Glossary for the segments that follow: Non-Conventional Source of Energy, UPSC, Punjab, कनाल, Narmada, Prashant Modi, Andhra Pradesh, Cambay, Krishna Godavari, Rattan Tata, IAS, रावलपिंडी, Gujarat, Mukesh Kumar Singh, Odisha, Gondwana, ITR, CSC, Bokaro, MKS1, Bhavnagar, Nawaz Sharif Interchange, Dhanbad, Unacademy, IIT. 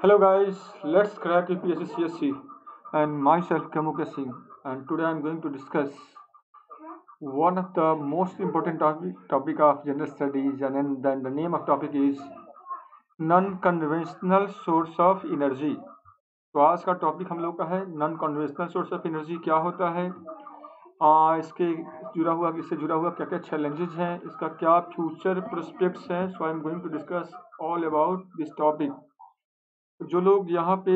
Hello guys, let's crack UPSC CSC and myself Mukesh Singh, and today I'm going to discuss one of the most important topic of general studies, and then the name of topic is non-conventional source of energy। तो आज का topic हम लोग का है non-conventional source of energy क्या होता है, इसके जुड़ा हुआ क्या क्या challenges हैं, इसका क्या future prospects हैं। So I'm going to discuss all about this topic। जो लोग यहाँ पे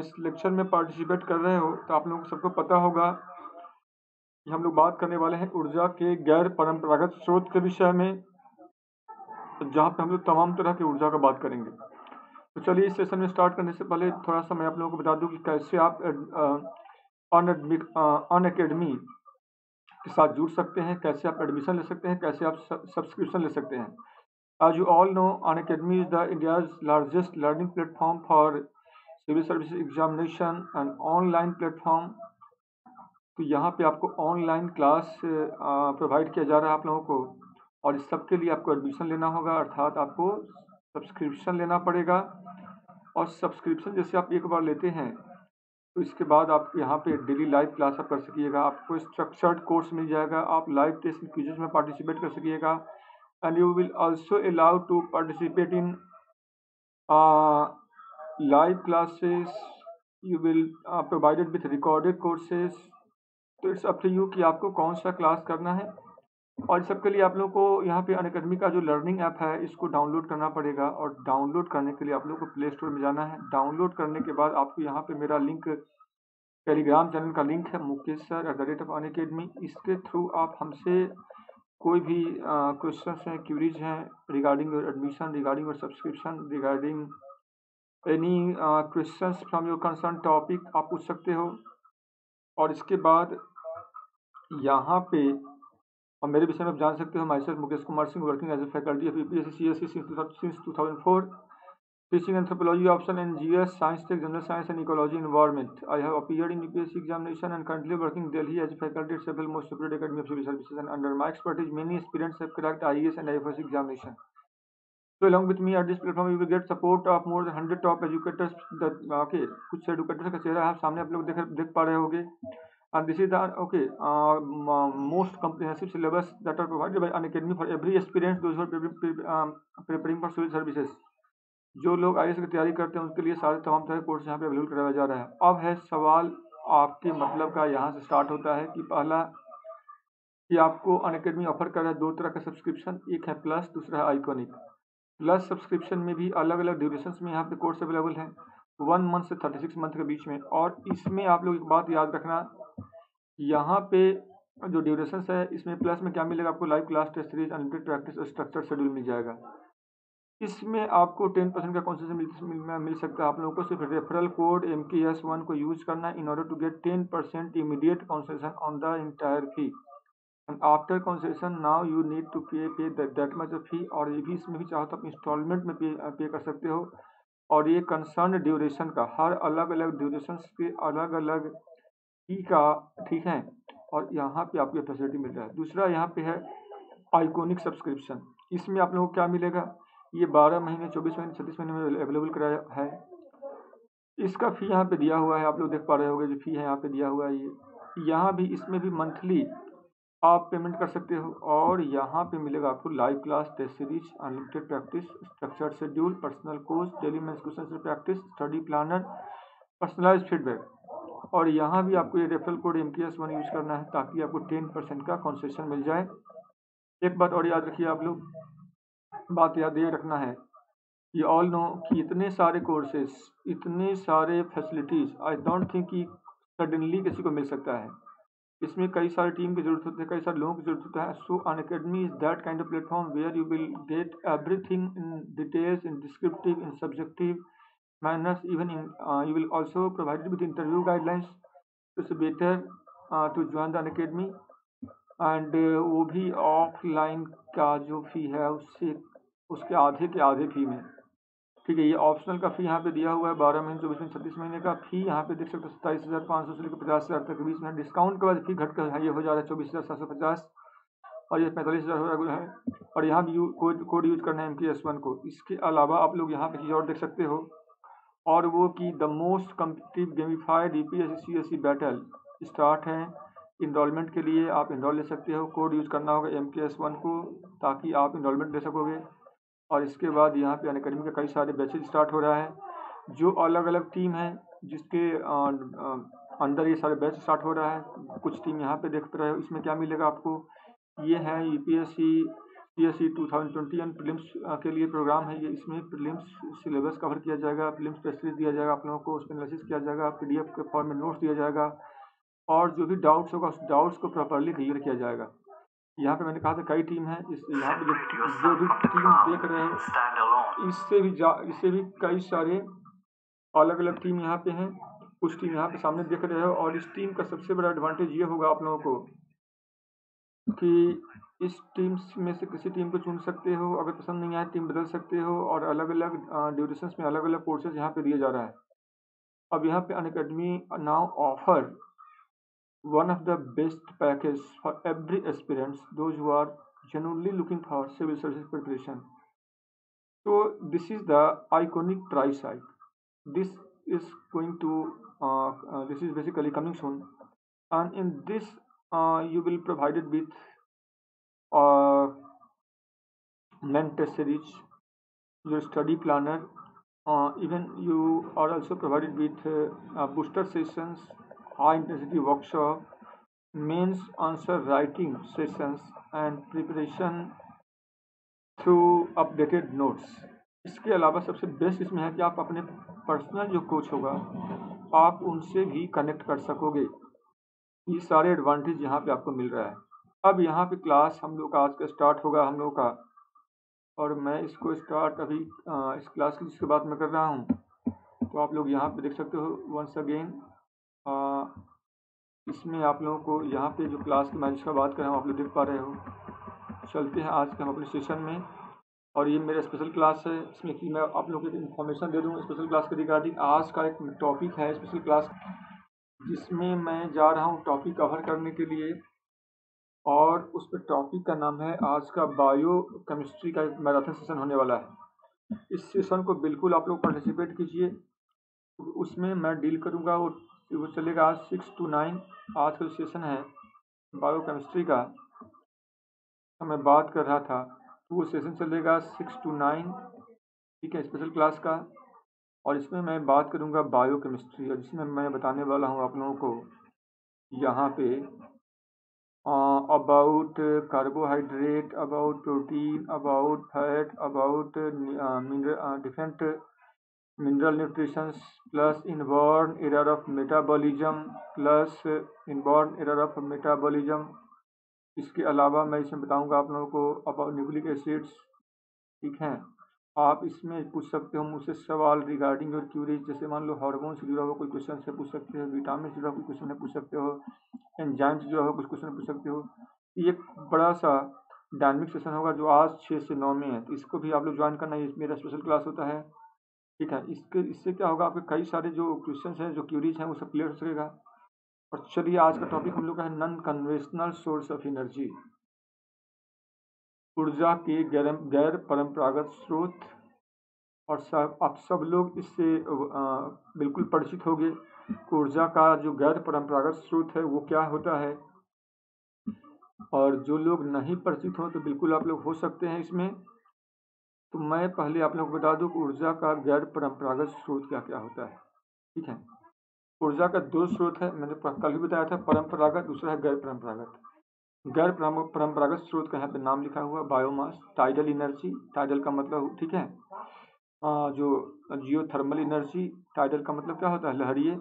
इस लेक्चर में पार्टिसिपेट कर रहे हो तो आप लोग सबको पता होगा कि हम लोग बात करने वाले हैं ऊर्जा के गैर परंपरागत स्रोत के विषय में, जहाँ पे हम लोग तमाम तरह की ऊर्जा का बात करेंगे। तो चलिए इस सेशन में स्टार्ट करने से पहले थोड़ा सा मैं आप लोगों को बता दूँ कि कैसे आप अनअकैडमी के साथ जुड़ सकते हैं, कैसे आप एडमिशन ले सकते हैं, कैसे आप सब्सक्रिप्शन ले सकते हैं। As you all know, Unacademy is the India's largest learning platform for civil service examination and online platform। तो यहाँ पे आपको ऑनलाइन क्लास प्रोवाइड किया जा रहा है आप लोगों को, और इस सब के लिए आपको एडमिशन लेना होगा, अर्थात आपको सब्सक्रिप्शन लेना पड़ेगा। और सब्सक्रिप्शन जैसे आप एक बार लेते हैं तो इसके बाद आप यहाँ पे डेली लाइव क्लास आप कर सकिएगा, आपको स्ट्रक्चर्ड कोर्स मिल जाएगा, आप लाइव टेस्ट क्विजेस में पार्टिसिपेट कर सकिएगा। And you will also allowed to participate in live classes। You will provided with recorded courses। तो इट्स अप टू यू कि आपको कौन सा क्लास करना है। और सबके लिए आप लोग को यहाँ पे अनअकैडमी का जो लर्निंग ऐप है इसको डाउनलोड करना पड़ेगा, और डाउनलोड करने के लिए आप लोग को प्ले स्टोर में जाना है। डाउनलोड करने के बाद आपको यहाँ पे मेरा लिंक, टेलीग्राम चैनल का लिंक है मुकेश सर @ अनअकैडमी, इसके थ्रू आप हमसे कोई भी क्वेश्चंस हैं, क्यूरीज हैं regarding your admission, regarding your subscription, regarding any questions from your concern topic आप पूछ सकते हो। और इसके बाद यहाँ पे और मेरे विषय में आप जान सकते हो। Myself Mukesh Kumar Singh, working as a faculty of UPSC CSC since 2004, teaching anthropology option and GS, science tech, general science and ecology environment. I have appeared in UPSC examination and currently working Delhi as faculty at several most reputed academy of civil services, and under my expertise many students have cracked IAS and IFS examination. So along with me at this platform you will get support of more than 100 top educators. Okay, कुछ educators का चेहरा आप सामने आप लोग देख पा रहे होंगे। And this is the okay most comprehensive syllabus that are provided by Unacademy for every experience those who are preparing for civil services. जो लोग आईएएस की तैयारी करते हैं उनके लिए सारे तमाम तरह के कोर्स यहाँ पे अवेलेबल कराया जा रहा है। अब है सवाल आपके मतलब का यहाँ से स्टार्ट होता है कि पहला कि आपको अनअकैडमी ऑफर कर रहा है दो तरह का सब्सक्रिप्शन, एक है प्लस, दूसरा है आइकॉनिक। प्लस सब्सक्रिप्शन में भी अलग अलग ड्यूरेशंस में यहाँ पे कोर्स अवेलेबल हैं 1 मंथ से 36 मंथ के बीच में। और इसमें आप लोग एक बात याद रखना, यहाँ पे जो ड्यूरेशंस है इसमें प्लस में क्या मिलेगा आपको, live class, test series, unlimited practice और स्ट्रक्चर्ड शेड्यूल मिल जाएगा। इसमें आपको 10% का कंसेशन मिल सकता है। आप लोगों को सिर्फ रेफरल कोड MKS1 को यूज़ करना है in order to get 10% immediate concession on the entire fee, and after concession now you need to pay that much of fee. और ये भी इसमें भी चाहो तो आप इंस्टॉलमेंट में पे कर सकते हो। और ये कंसर्न ड्यूरेशन का, हर अलग अलग ड्यूरेशन के अलग अलग फी का, ठीक है। और यहाँ पर आपको फैसिलिटी मिल रहा है। दूसरा यहाँ पे है आइकोनिक सब्सक्रिप्शन। इसमें आप लोगों को क्या मिलेगा, ये 12 महीने, 24 महीने, 36 महीने में अवेलेबल कराया है। इसका फ़ी यहाँ पे दिया हुआ है, आप लोग देख पा रहे होंगे जो फ़ी है यहाँ पे दिया हुआ है। ये यहाँ भी, इसमें भी मंथली आप पेमेंट कर सकते हो। और यहाँ पे मिलेगा आपको live class, test series, unlimited practice, structured schedule, personal course, daily mains question से practice, study planner, personalise feedback. और यहाँ भी आपको ये रेफरल कोड MKS1 यूज़ करना है ताकि आपको 10% का कंसेशन मिल जाए। एक बात और याद रखिए आप लोग, बात याद ये रखना है, ये ऑल नो कि इतने सारे कोर्सेज, इतने सारे फैसिलिटीज़, आई डोंट थिंक कि सडनली किसी को मिल सकता है। इसमें कई सारे टीम की जरूरत होती है, कई सारे लोगों की जरूरत होता है। So Unacademy is that kind of platform where you will get everything in details, in descriptive, in subjective manners, even in you will also provided with interview guidelines. It's better to join the Unacademy, and वो भी offline का जो फ़ी है उससे उसके आधे के आधे फ़ी में, ठीक है। ये ऑप्शनल का फ़ी यहाँ पे दिया हुआ है 12 महीने, 24 महीने, 36 महीने का फ़ी यहाँ पे देख सकते हो 27,500 से लेकर 50,000 तक के बीच में। डिस्काउंट के बाद फ़ी घट कर ये हो जा रहा है 24,750, और ये 45,000 हो रहा है। और यहाँ भी कोड यूज करना है MKS1 को। इसके अलावा आप लोग यहाँ पर चीज़ और देख सकते हो। और वो कि the most competitive gamified UPSC CSC battle start है। इनरोलमेंट के लिए आप इनरोल ले सकते हो, कोड यूज़ करना होगा MKS1 को ताकि आप इनरोलमेंट ले सकोगे। और इसके बाद यहाँ पे अनअकैडमी के कई सारे बैचेज स्टार्ट हो रहा है जो अलग अलग टीम है जिसके अंदर ये सारे बैच स्टार्ट हो रहा है। कुछ टीम यहाँ पे देखते रहे इसमें क्या मिलेगा आपको। ये है UPSC 2020 एंड प्रीलिम्स के लिए प्रोग्राम है ये। इसमें प्रीलिम्स सिलेबस कवर किया जाएगा, प्रीलिम्स टेस्ट सीरीज दिया जाएगा आप लोगों को, उसमें एनालिसिस किया जाएगा, PDF के फॉर्म में नोट्स दिया जाएगा और जो भी डाउट्स होगा उस डाउट्स को प्रॉपरली क्लियर किया जाएगा। यहाँ पे मैंने कहा था कई टीम है, इस यहाँ पे जो भी टीम देख रहे हैं इससे भी कई सारे अलग अलग टीम यहाँ पे हैं। कुछ टीम यहाँ पे सामने देख रहे हो और इस टीम का सबसे बड़ा एडवांटेज ये होगा आप लोगों को कि इस टीम में से किसी टीम को चुन सकते हो, अगर पसंद नहीं आए टीम बदल सकते हो और अलग अलग ड्यूरेशंस में अलग अलग कोर्सेज यहाँ पे दिए जा रहा है। अब यहाँ पे Unacademy now offer one of the best package for every aspirants those who are generally looking for civil service preparation. So this is the iconic try site, this is basically coming soon, and in this you will provided with main test series, your study planner, even you are also provided with booster sessions, high intensity workshop, mains answer writing sessions and preparation through updated notes. इसके अलावा सबसे best इसमें है कि आप अपने personal जो coach होगा आप उनसे भी कनेक्ट कर सकोगे। ये सारे एडवांटेज यहाँ पे आपको मिल रहा है। अब यहाँ पे क्लास हम लोग का आज का स्टार्ट होगा हम लोग का, और मैं इसको स्टार्ट अभी इस क्लास की जिसके बात मैं कर रहा हूँ तो आप लोग यहाँ पे देख सकते हो। वंस अगेन इसमें आप लोगों को यहाँ पे जो क्लास की मैं जिसका बात कर रहा हूँ आप लोग देख पा रहे हो। चलते हैं आज के हम अपने सेशन में, और ये मेरा स्पेशल क्लास है इसमें कि मैं आप लोगों को इन्फॉर्मेशन दे दूँ स्पेशल क्लास के रिगार्डिंग। आज का एक टॉपिक है स्पेशल क्लास जिसमें मैं जा रहा हूँ टॉपिक कवर करने के लिए, और उस पर टॉपिक का नाम है आज का बायो केमिस्ट्री का एक मैराथन सेशन होने वाला है। इस सेशन को बिल्कुल आप लोग पार्टिसिपेट कीजिए, उसमें मैं डील करूँगा। वो चलेगा आज 6 to 9 आज का सेशन है बायो केमिस्ट्री का मैं बात कर रहा था। वो सेशन चलेगा 6 to 9 ठीक है स्पेशल क्लास का, और इसमें मैं बात करूंगा बायो केमिस्ट्री, और जिसमें मैं बताने वाला हूं आप लोगों को यहाँ पे about carbohydrate, about protein, about fat, about different mineral nutritions, plus inborn error of metabolism इसके अलावा मैं इसमें बताऊंगा आप लोगों को अबाउट न्यूक्लिक एसिड्स ठीक हैं। आप इसमें पूछ सकते हो मुझसे सवाल रिगार्डिंग योर क्यूरीज, जैसे मान लो हार्मोन से जुड़ा हुआ कोई क्वेश्चन से पूछ सकते हो, विटामिन से जुड़ा कोई क्वेश्चन पूछ सकते हो, एंजाइम से जुड़ा हुआ कुछ क्वेश्चन पूछ सकते हो। ये बड़ा सा डायनामिक सेशन होगा जो आज 6 से 9 में है, तो इसको भी आप लोग ज्वाइन करना है। मेरा स्पेशल क्लास होता है ठीक है। इससे क्या होगा आपके कई सारे जो क्वेश्चन हैं जो क्यूरीज हैं वो सब क्लियर हो सकेगा। और चलिए आज का टॉपिक हम लोग का है non conventional source of energy, ऊर्जा के गैर परंपरागत स्रोत, और आप सब लोग इससे बिल्कुल परिचित होंगे। ऊर्जा का जो गैर परंपरागत स्रोत है वो क्या होता है, और जो लोग नहीं परिचित हों तो बिल्कुल आप लोग हो सकते हैं इसमें। तो मैं पहले आप लोग को बता दूं कि ऊर्जा का गैर परंपरागत स्रोत क्या क्या होता है ठीक है। ऊर्जा का दो स्रोत है, मैंने कल भी बताया था, परंपरागत, दूसरा है गैर परंपरागत। गैर परंपरागत स्रोत का यहाँ पे नाम लिखा हुआ बायोमास, टाइडल एनर्जी, टाइडल का मतलब ठीक है जो जियोथर्मल एनर्जी, टाइडल का मतलब क्या होता है लहरिए,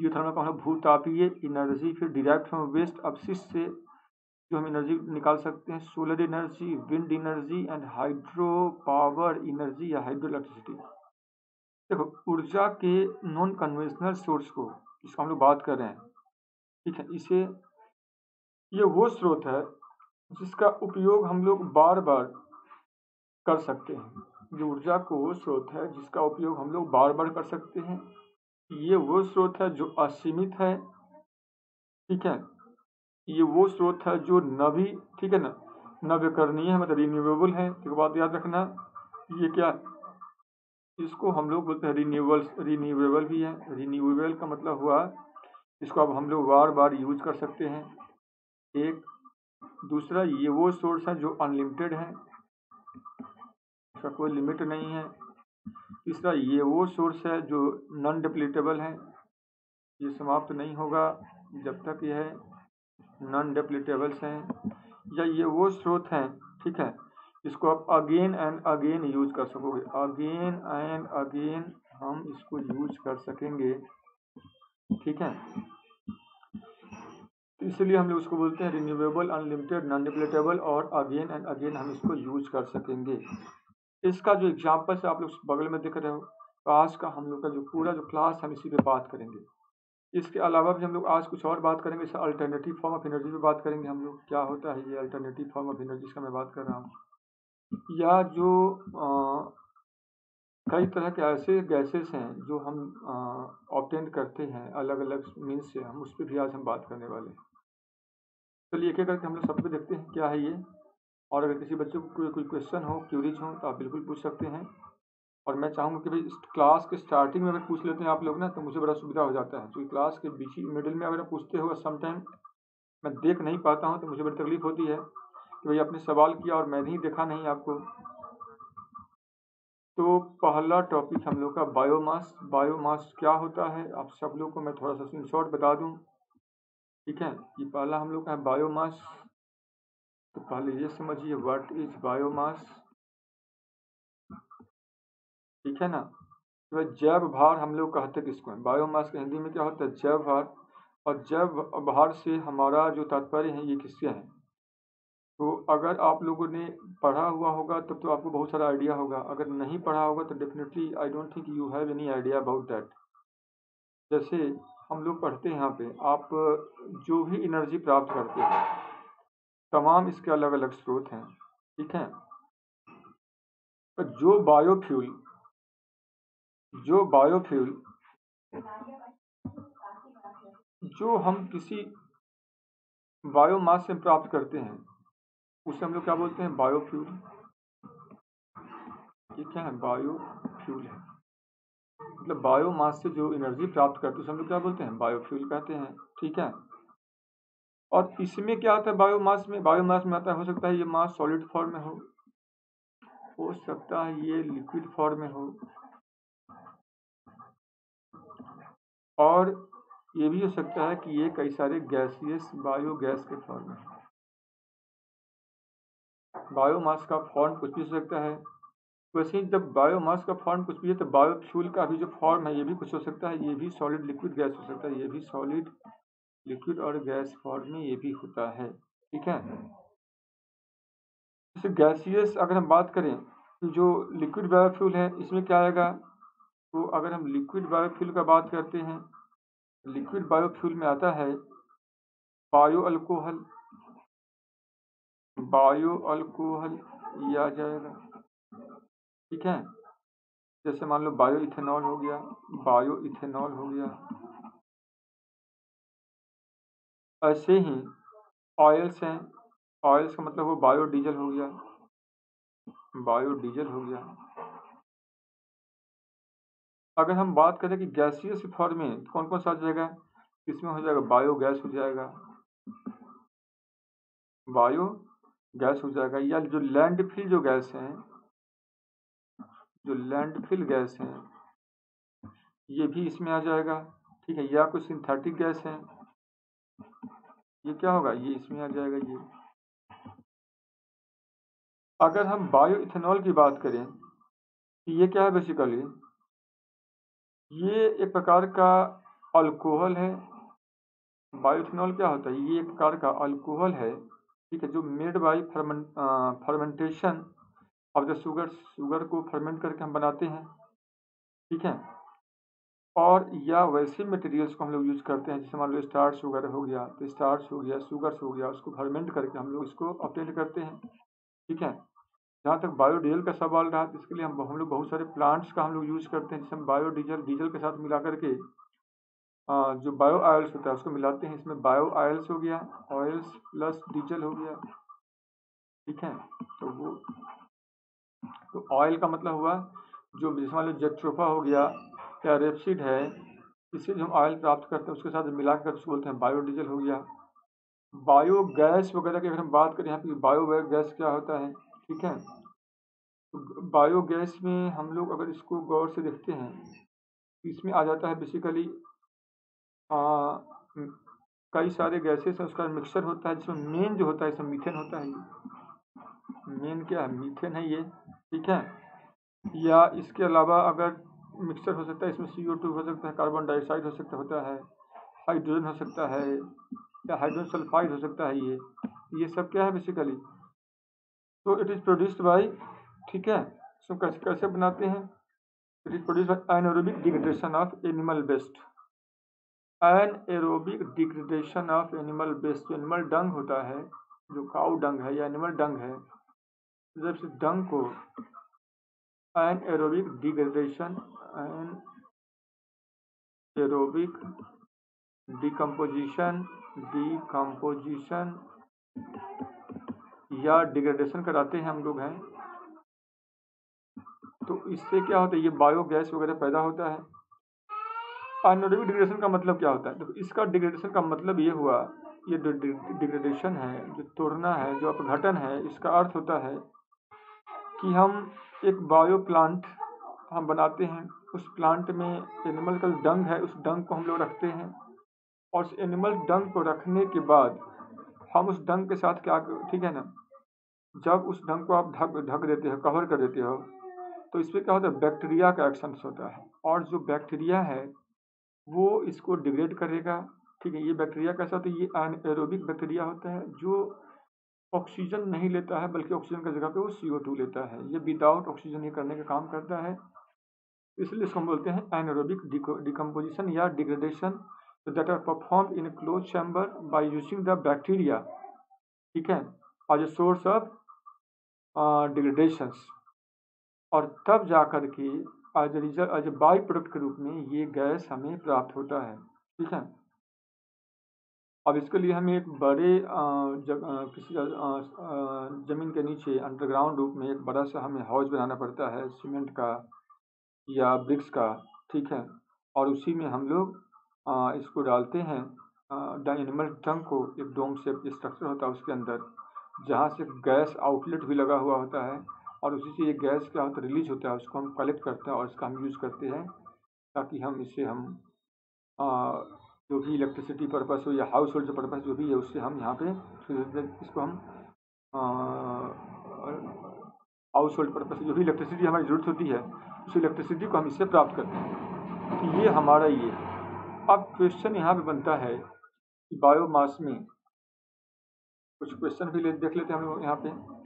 जियोथर्मल का मतलब भूतापीय एनर्जी, फिर डिराइव्ड फ्रॉम वेस्ट अपशिष्ट से जो हम एनर्जी निकाल सकते हैं, solar energy, wind energy and hydro power energy या हाइड्रो इलेक्ट्रिसिटी। देखो ऊर्जा के नॉन कन्वेंशनल सोर्स को जिसका हम लोग बात कर रहे हैं ठीक है, इसे ये वो स्रोत है जिसका उपयोग हम लोग बार बार कर सकते हैं। जो ऊर्जा को वो स्रोत है जिसका उपयोग हम लोग बार बार कर सकते हैं, ये वो स्रोत है जो असीमित है ठीक है, ये वो स्रोत है जो नवी ठीक है ना नवीकरणीय है मतलब रिन्यूएबल है। एक बात याद रखना, ये क्या इसको हम लोग बोलते हैं रिन्यूएबल भी है। रिन्यूएबल का मतलब हुआ इसको अब हम लोग बार बार यूज कर सकते हैं। एक दूसरा ये वो सोर्स है जो अनलिमिटेड है, इसका कोई लिमिट नहीं है। तीसरा ये वो सोर्स है जो नॉन डिप्लीटेबल है, ये समाप्त नहीं होगा जब तक यह नॉन डिप्लीटेबल्स हैं। या ये वो स्रोत हैं, ठीक है, इसको आप अगेन एंड अगेन यूज कर सकोगे। अगेन एंड अगेन हम इसको यूज कर सकेंगे, ठीक है। इसलिए हम लोग उसको बोलते हैं रिन्यूएबल, अनलिमिटेड, नॉन डिप्लीटेबल और अगेन एंड अगेन हम इसको यूज कर सकेंगे। इसका जो एग्जाम्पल्स आप लोग बगल में देख रहे हो, तो आज का हम लोग का जो पूरा जो क्लास हम इसी पे बात करेंगे। इसके अलावा भी हम लोग आज कुछ और बात करेंगे, जैसे अल्टरनेटिव फॉर्म ऑफ एनर्जी पे बात करेंगे हम लोग, क्या होता है ये अल्टरनेटिव फॉर्म ऑफ एनर्जी, इसका मैं बात कर रहा हूँ। या जो कई तरह के ऐसे गैसेस हैं जो हम ऑब्टेन करते हैं अलग अलग मीन से, हम उस पर भी आज हम बात करने वाले हैं। चलिए एक एक करके हम लोग सबको देखते हैं क्या है ये। और अगर किसी बच्चे को कोई क्वेश्चन हो, क्यूरीज हो, तो आप बिल्कुल पूछ सकते हैं। और मैं चाहूँगा कि भाई इस क्लास के स्टार्टिंग में अगर पूछ लेते हैं आप लोग ना, तो मुझे बड़ा सुविधा हो जाता है, क्योंकि क्लास के बीच मिडिल में अगर पूछते हो समटाइम मैं देख नहीं पाता हूँ, तो मुझे बड़ी तकलीफ होती है कि भाई आपने सवाल किया और मैंने ही देखा नहीं आपको। तो पहला टॉपिक हम लोग का बायोमास। बायोमास क्या होता है आप सब लोग को मैं थोड़ा सा इन शॉर्ट बता दूँ, ठीक है। ये पहला हम लोग का है बायोमास। तो पहले ये समझिए व्हाट इज बायोमास, ठीक है ना। तो जैव भार हम लोग कहते हैं किसको है। बायोमास के हिंदी में क्या होता है, जैव भार। और जैव भार से हमारा जो तात्पर्य है ये किससे है। तो अगर आप लोगों ने पढ़ा हुआ होगा तब तो आपको बहुत सारा आइडिया होगा, अगर नहीं पढ़ा होगा तो definitely I don't think you have any idea about that. जैसे हम लोग पढ़ते हैं यहाँ पे, आप जो भी एनर्जी प्राप्त करते हैं तमाम इसके अलग अलग स्रोत हैं, ठीक है। जो बायोफ्यूल, जो हम किसी बायोमास से प्राप्त करते हैं उसे हम लोग क्या बोलते हैं, बायोफ्यूल, ठीक है। बायोफ्यूल है मतलब बायोमास से जो एनर्जी प्राप्त करते हैं उसे हम लोग क्या बोलते हैं, बायोफ्यूल कहते हैं, ठीक है। और इसमें क्या आता है बायोमास में, आता है हो सकता है ये मास सॉलिड फॉर्म में हो सकता है ये लिक्विड फॉर्म में हो, और ये भी हो सकता है कि ये कई सारे गैसियस बायोगैस के फॉर्म में हो। बायोमास का फॉर्म कुछ भी हो सकता है। वैसे ही जब बायोमास का फॉर्म कुछ भी है तो बायोफ्यूल का भी जो फॉर्म है ये भी कुछ हो सकता है, ये भी सॉलिड लिक्विड गैस हो सकता है, ये भी सॉलिड लिक्विड और गैस फॉर्म में ये भी होता है, ठीक है। जैसे गैसियस अगर हम बात करें तो जो लिक्विड बायोफ्यूल है इसमें क्या आएगा, तो अगर हम लिक्विड बायोफ्यूल का बात करते हैं, लिक्विड बायोफ्यूल में आता है बायो अल्कोहल, ये आ जाएगा, ठीक है। जैसे मान लो बायो इथेनॉल हो गया, ऐसे ही ऑयल्स हैं, ऑयल्स का मतलब वो बायोडीजल हो गया, अगर हम बात करें कि गैसीय फॉर्म में कौन कौन सा जाएगा, इसमें हो जाएगा बायोगैस हो जाएगा, या जो लैंडफिल गैस हैं ये भी इसमें आ जाएगा, ठीक है। या कुछ सिंथेटिक गैस हैं ये क्या होगा, ये इसमें आ जाएगा। ये अगर हम बायो इथेनॉल की बात करें तो ये क्या है, बेसिकली ये एक प्रकार का अल्कोहल है। बायो इथेनॉल क्या होता है, ये एक प्रकार का अल्कोहल है, ठीक है, जो made by fermentation of the sugar, sugar को फर्मेंट करके हम बनाते हैं, ठीक है। और या वैसे मटेरियल्स को हम लोग यूज करते हैं, जैसे मान लो स्टार्च वगैरह हो गया, तो स्टार्च हो गया, शुगर्स हो गया, उसको फर्मेंट करके हम लोग इसको ऑब्टेन करते हैं, ठीक है। जहाँ तक बायोडीजल का सवाल रहा, तो इसके लिए हम लोग बहुत सारे प्लांट्स का हम लोग यूज करते हैं, जैसे हम बायोडीजल डीजल के साथ मिला करके जो बायो ऑयल्स होता है उसको मिलाते हैं, इसमें बायो ऑयल्स हो गया, ऑयल्स प्लस डीजल हो गया, ठीक है। तो वो तो ऑयल का मतलब हुआ जो जैसे मान लो जट्रोफा हो गया या रेपसीड है, इससे जो हम ऑयल प्राप्त करते हैं उसके साथ मिलाकर उसको बोलते हैं बायोडीजल हो गया। बायोगैस वगैरह की अगर हम बात करें यहाँ पे, बायोगैस क्या होता है, ठीक है। तो बायोगैस में हम लोग अगर इसको गौर से देखते हैं, इसमें आ जाता है बेसिकली कई सारे गैसेस, उसका मिक्सर होता है, जिसमें मेन जो होता है इसमें मीथेन होता है। मेन क्या है, मीथेन है ये, ठीक है। या इसके अलावा अगर मिक्सर हो सकता है, इसमें CO2 हो सकता है, कार्बन डाइऑक्साइड हो सकता होता है, हाइड्रोजन हो सकता है या हाइड्रोजन सल्फाइड हो सकता है। ये सब क्या है बेसिकली, तो इट इज़ प्रोड्यूस्ड बाय, ठीक है। इसको कैसे बनाते हैं, it is produced by anaerobic degradation of animal waste. Anaerobic degradation of animal waste, animal dung होता है, जो काऊ डंग है या एनिमल डंग है, जब से डंग को एनएरोबिक डिकम्पोजिशन या डिग्रेडेशन कराते हैं हम लोग हैं, तो इससे क्या होता है, ये बायोगैस वगैरह पैदा होता है। एनारोबिक डिग्रेडेशन का मतलब क्या होता है, तो इसका डिग्रेडेशन का मतलब ये हुआ, ये जो डिग्रेडेशन है, जो तोड़ना है, जो अपघटन है, इसका अर्थ होता है कि हम एक बायो प्लांट हम बनाते हैं, उस प्लांट में एनिमल का डंग है, उस डंग को हम लोग रखते हैं, और उस एनिमल डंग को रखने के बाद हम उस डंग के साथ क्या, ठीक है ना, जब उस डंग को आप ढक देते हो, कवर कर देते हो, तो इसमें क्या होता है, बैक्टीरिया का एक्शन होता है, और जो बैक्टीरिया है वो इसको डिग्रेड करेगा, ठीक है। ये बैक्टीरिया कैसा होता है, ये एनारोबिक बैक्टीरिया होता है, जो ऑक्सीजन नहीं लेता है, बल्कि ऑक्सीजन की जगह पे वो CO2 लेता है। ये विदाउट ऑक्सीजन ये करने का काम करता है, इसलिए इसको हम बोलते हैं एनारोबिक डिकम्पोजिशन या degradation, that are performed in close chamber by using the bacteria, ठीक है, as a source of degradations. और तब जा कर के as a result, as a by product के रूप में ये गैस हमें प्राप्त होता है, ठीक है। अब इसके लिए हमें एक बड़े किसी ज़मीन के नीचे अंडरग्राउंड रूप में एक बड़ा सा हमें हाउस बनाना पड़ता है, सीमेंट का या ब्रिक्स का, ठीक है। और उसी में हम लोग इसको डालते हैं, एनिमल डंग को, एक डोम शेप स्ट्रक्चर होता है उसके अंदर, जहाँ से गैस आउटलेट भी लगा हुआ होता है, और उसी से ये गैस क्या होता है, रिलीज होता है, उसको हम कलेक्ट करते हैं और इसका हम यूज़ करते हैं, ताकि हम इससे हम जो भी इलेक्ट्रिसिटी पर्पस हो या हाउस होल्ड पर्पस जो भी है, उससे हम यहाँ पे इसको हम हाउस होल्ड पर्पस जो भी इलेक्ट्रिसिटी हमारी ज़रूरत होती है, उस इलेक्ट्रिसिटी को हम इससे प्राप्त करते हैं, कि ये हमारा ये। अब क्वेश्चन यहाँ पर बनता है कि बायोमास में, कुछ क्वेश्चन भी देख लेते हैं हम लोग यहाँ पर,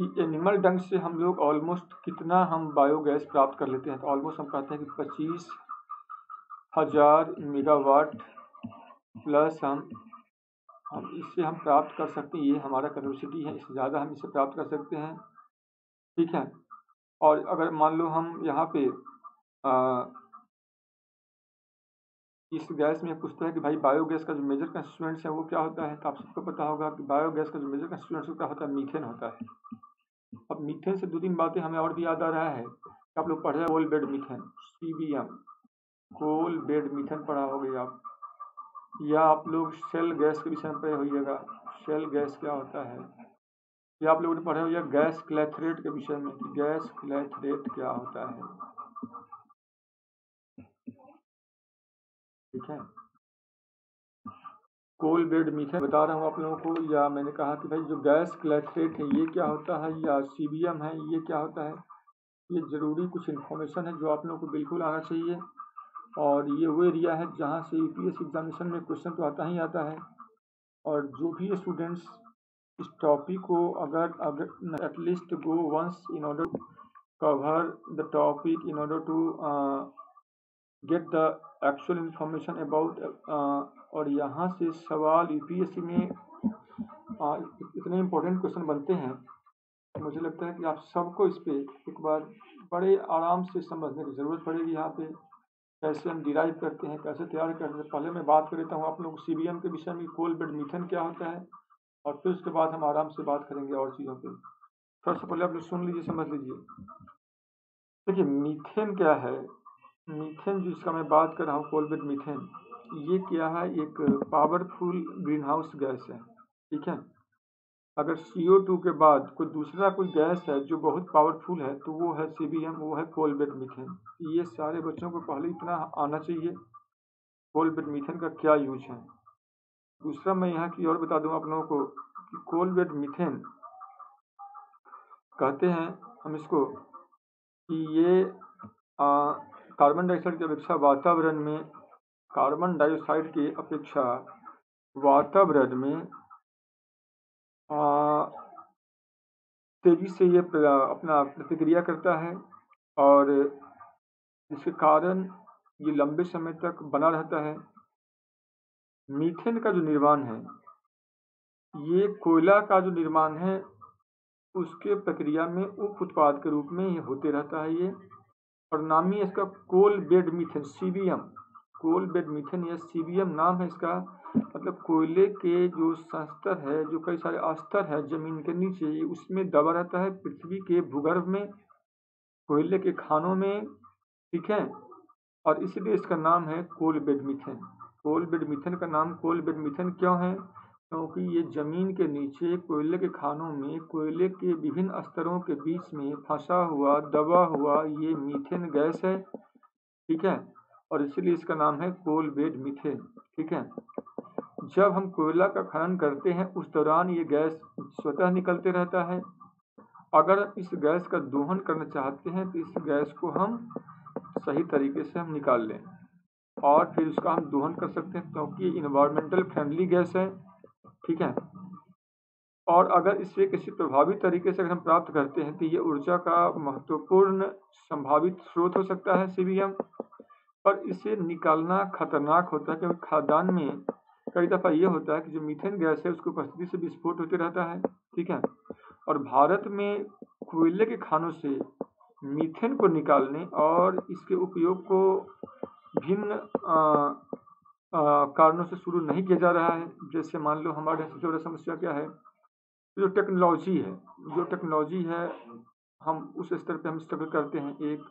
कि एनिमल डंग से हम लोग ऑलमोस्ट कितना हम बायोगैस प्राप्त कर लेते हैं। तो ऑलमोस्ट हम कहते हैं कि 25,000 मेगावाट प्लस हम इससे हम प्राप्त कर सकते हैं, ये हमारा कैपेसिटी है, इससे ज़्यादा हम इसे प्राप्त कर सकते हैं, ठीक है। और अगर मान लो हम यहाँ पे इस गैस में पूछता है कि भाई बायोगैस का जो मेजर कंस्टिट्यूएंट्स है वो क्या होता है, तो आप सबको पता होगा कि बायोगैस का जो मेजर कंस्टिट्यूएंट्स क्या होता है, मीथेन होता है। अब मीथेन से 2-3 बातें हमें और भी याद आ रहा है, आप लोग पढ़ रहे हैं coal bed methane, CBM coal bed methane पढ़ा होगा आप, या आप लोग शेल गैस के विषय में पढ़े होइएगा, शेल गैस क्या होता है, या आप लोगों ने पढ़ा होगा गैस क्लैथरेट के विषय में, गैस क्लैथरेट क्या होता है, ठीक है। कोल बेड मीथेन बता रहा हूँ आप लोगों को, या मैंने कहा कि भाई जो गैस क्लैथरेट है ये क्या होता है, या CBM है ये क्या होता है। ये ज़रूरी कुछ इन्फॉर्मेशन है जो आप लोगों को बिल्कुल आना चाहिए, और ये वो एरिया है जहाँ से UPSC एग्जामिनेशन में क्वेश्चन तो आता ही आता है, और जो भी स्टूडेंट्स इस टॉपिक को अगर at least go once in order to cover the topic, in order to get the actual information about, और यहाँ से सवाल UPSC में इतने इम्पोर्टेंट क्वेश्चन बनते हैं, मुझे लगता है कि आप सबको इस पर एक बार बड़े आराम से समझने की ज़रूरत पड़ेगी। यहाँ पे कैसे हम डिराइव करते हैं, कैसे तैयार करते हैं, पहले मैं बात कर लेता हूँ आप लोग CBM के विषय में, कोल बेड मीथेन क्या होता है, और फिर उसके बाद हम आराम से बात करेंगे और चीज़ों पे। फर्स्ट ऑफ ऑल आप सुन लीजिए, समझ लीजिए। देखिए मीथेन क्या है, मीथेन जिसका मैं बात कर रहा हूँ कोलबेट मीथेन, ये क्या है, एक पावरफुल ग्रीन हाउस गैस है, ठीक है। अगर CO2 के बाद कोई दूसरा कोई गैस है जो बहुत पावरफुल है तो वो है CBM, वो है कोलबेट मीथेन। ये सारे बच्चों को पहले इतना आना चाहिए कोलबेट मीथेन का क्या यूज है। दूसरा मैं यहाँ की और बता दूँ आप लोगों को कि कोलबेट मीथेन कहते हैं हम इसको कि ये कार्बन डाइऑक्साइड की अपेक्षा वातावरण में, कार्बन डाइऑक्साइड की अपेक्षा वातावरण में तेजी से ये अपना प्रतिक्रिया करता है और इसके कारण ये लंबे समय तक बना रहता है। मीथेन का जो निर्माण है ये कोयला का जो निर्माण है उसके प्रक्रिया में उप उत्पाद के रूप में ये होते रहता है ये, और नाम ही इसका coalbed methane CBM। Coalbed methane या CBM नाम है इसका, मतलब कोयले के जो स्तर है, जो कई सारे अस्तर है जमीन के नीचे, उसमें दबा रहता है, पृथ्वी के भूगर्भ में, कोयले के खानों में, ठीक है। और इसलिए इसका नाम है कोलबेड मीथेन। कोलबेड मीथेन का नाम कोलबेड मीथेन क्यों है, क्योंकि ये जमीन के नीचे कोयले के खानों में, कोयले के विभिन्न स्तरों के बीच में फंसा हुआ, दबा हुआ ये मीथेन गैस है, ठीक है। और इसलिए इसका नाम है कोलबेड मीथेन, ठीक है। जब हम कोयला का खनन करते हैं उस दौरान ये गैस स्वतः निकलते रहता है। अगर इस गैस का दोहन करना चाहते हैं तो इस गैस को हम सही तरीके से हम निकाल लें और फिर उसका हम दोहन कर सकते हैं, क्योंकि ये इन्वायरमेंटल फ्रेंडली गैस है, ठीक है। और अगर इसे किसी प्रभावी तरीके से अगर हम प्राप्त करते हैं तो ये ऊर्जा का महत्वपूर्ण संभावित स्रोत हो सकता है CBM। पर इसे निकालना खतरनाक होता है, क्योंकि खादान में कई दफ़ा ये होता है कि जो मीथेन गैस है उसकी उपस्थिति से विस्फोट होते रहता है, ठीक है। और भारत में कोयले के खानों से मीथेन को निकालने और इसके उपयोग को भिन्न कारणों से शुरू नहीं किया जा रहा है। जैसे मान लो हमारे यहाँ सबसे बड़ा समस्या क्या है, जो टेक्नोलॉजी है, जो टेक्नोलॉजी है हम उस स्तर पर हम स्ट्रगल करते हैं एक।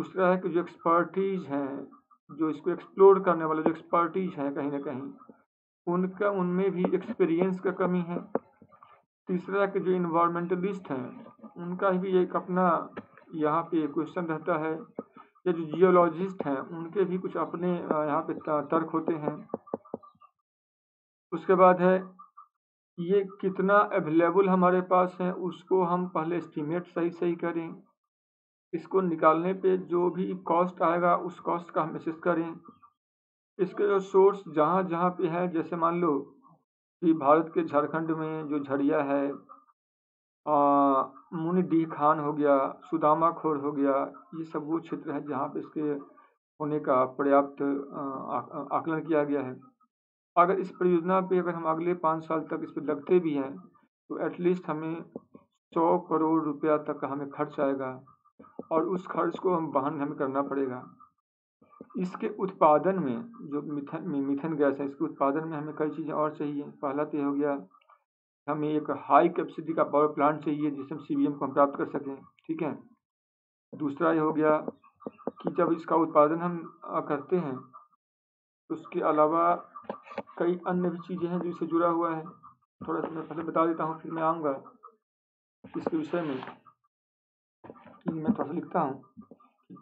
दूसरा है कि जो एक्सपर्टीज़ हैं, जो इसको एक्सप्लोर करने वाले जो एक्सपर्टीज हैं कहीं ना कहीं उनका, उनमें भी एक्सपीरियंस का कमी है। तीसरा कि जो इन्वायरमेंटलिस्ट हैं उनका भी एक अपना यहाँ पे क्वेश्चन रहता है, या जो जियोलॉजिस्ट हैं उनके भी कुछ अपने यहाँ पे तर्क होते हैं। उसके बाद है ये कितना अवेलेबल हमारे पास है, उसको हम पहले एस्टिमेट सही करें, इसको निकालने पे जो भी कॉस्ट आएगा उस कॉस्ट का हम एसेस करें। इसके जो सोर्स जहाँ जहाँ पे है, जैसे मान लो कि भारत के झारखंड में जो झड़िया है, मुनिडीह खान हो गया, सुदामा खोर हो गया, ये सब वो क्षेत्र है जहाँ पे इसके होने का पर्याप्त आकलन किया गया है। अगर इस परियोजना पे अगर हम अगले 5 साल तक इस पर लगते भी हैं तो एटलीस्ट हमें 100 करोड़ रुपया तक का हमें खर्च आएगा और उस खर्च को हम वहन हमें करना पड़ेगा। इसके उत्पादन में जो मीथेन गैस है, इसके उत्पादन में हमें कई चीज़ें और चाहिए। पहला तो हो गया हमें एक हाई कैपेसिटी का पावर प्लांट चाहिए जिससे हम CBM को हम प्राप्त कर सकें, ठीक है। दूसरा ये हो गया कि जब इसका उत्पादन हम करते हैं तो उसके अलावा कई अन्य भी चीज़ें हैं जो इससे जुड़ा हुआ है। थोड़ा सा मैं पहले बता देता हूँ, फिर मैं आऊँगा इसके विषय में। मैं थोड़ा सा लिखता हूँ,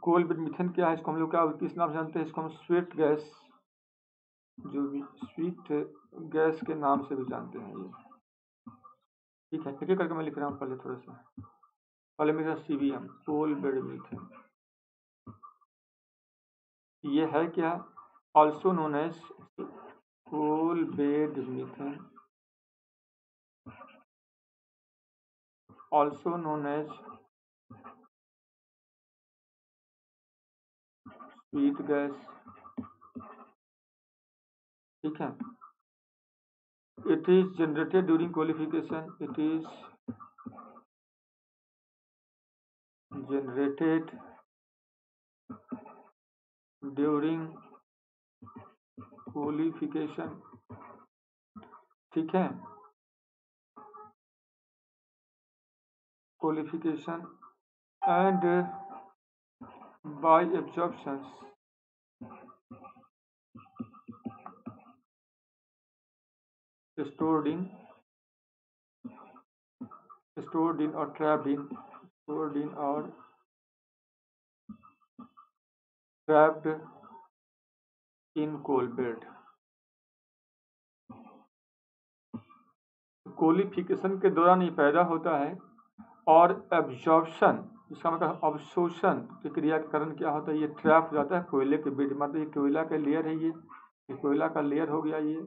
कोलबेड मीथेन क्या है, इसको हम लोग क्या किस नाम से जानते हैं, इसको हम स्वीट गैस, जो स्वीट गैस के नाम से भी जानते हैं ये, ठीक है। एक एक करके मैं लिख रहा हूँ, पहले थोड़ा सा, पहले मेरा CBM कोलबेड मीथेन ये है क्या, also known as coalbed methane, also known as sweet gas, ठीक है। It is generated during qualification, it is generated during qualification, ठीक है। qualification and by absorptions. Stored in or trapped in coal bed. कोलिफिकेशन के दौरान ये पैदा होता है और एब्जॉर्प्शन, इसका मतलब अवशोषण की क्रिया के कारण क्या होता है, ये ट्रैप हो जाता है कोयले के बीच। मतलब ये कोयला का लेयर है, ये कोयला का लेयर हो गया ये,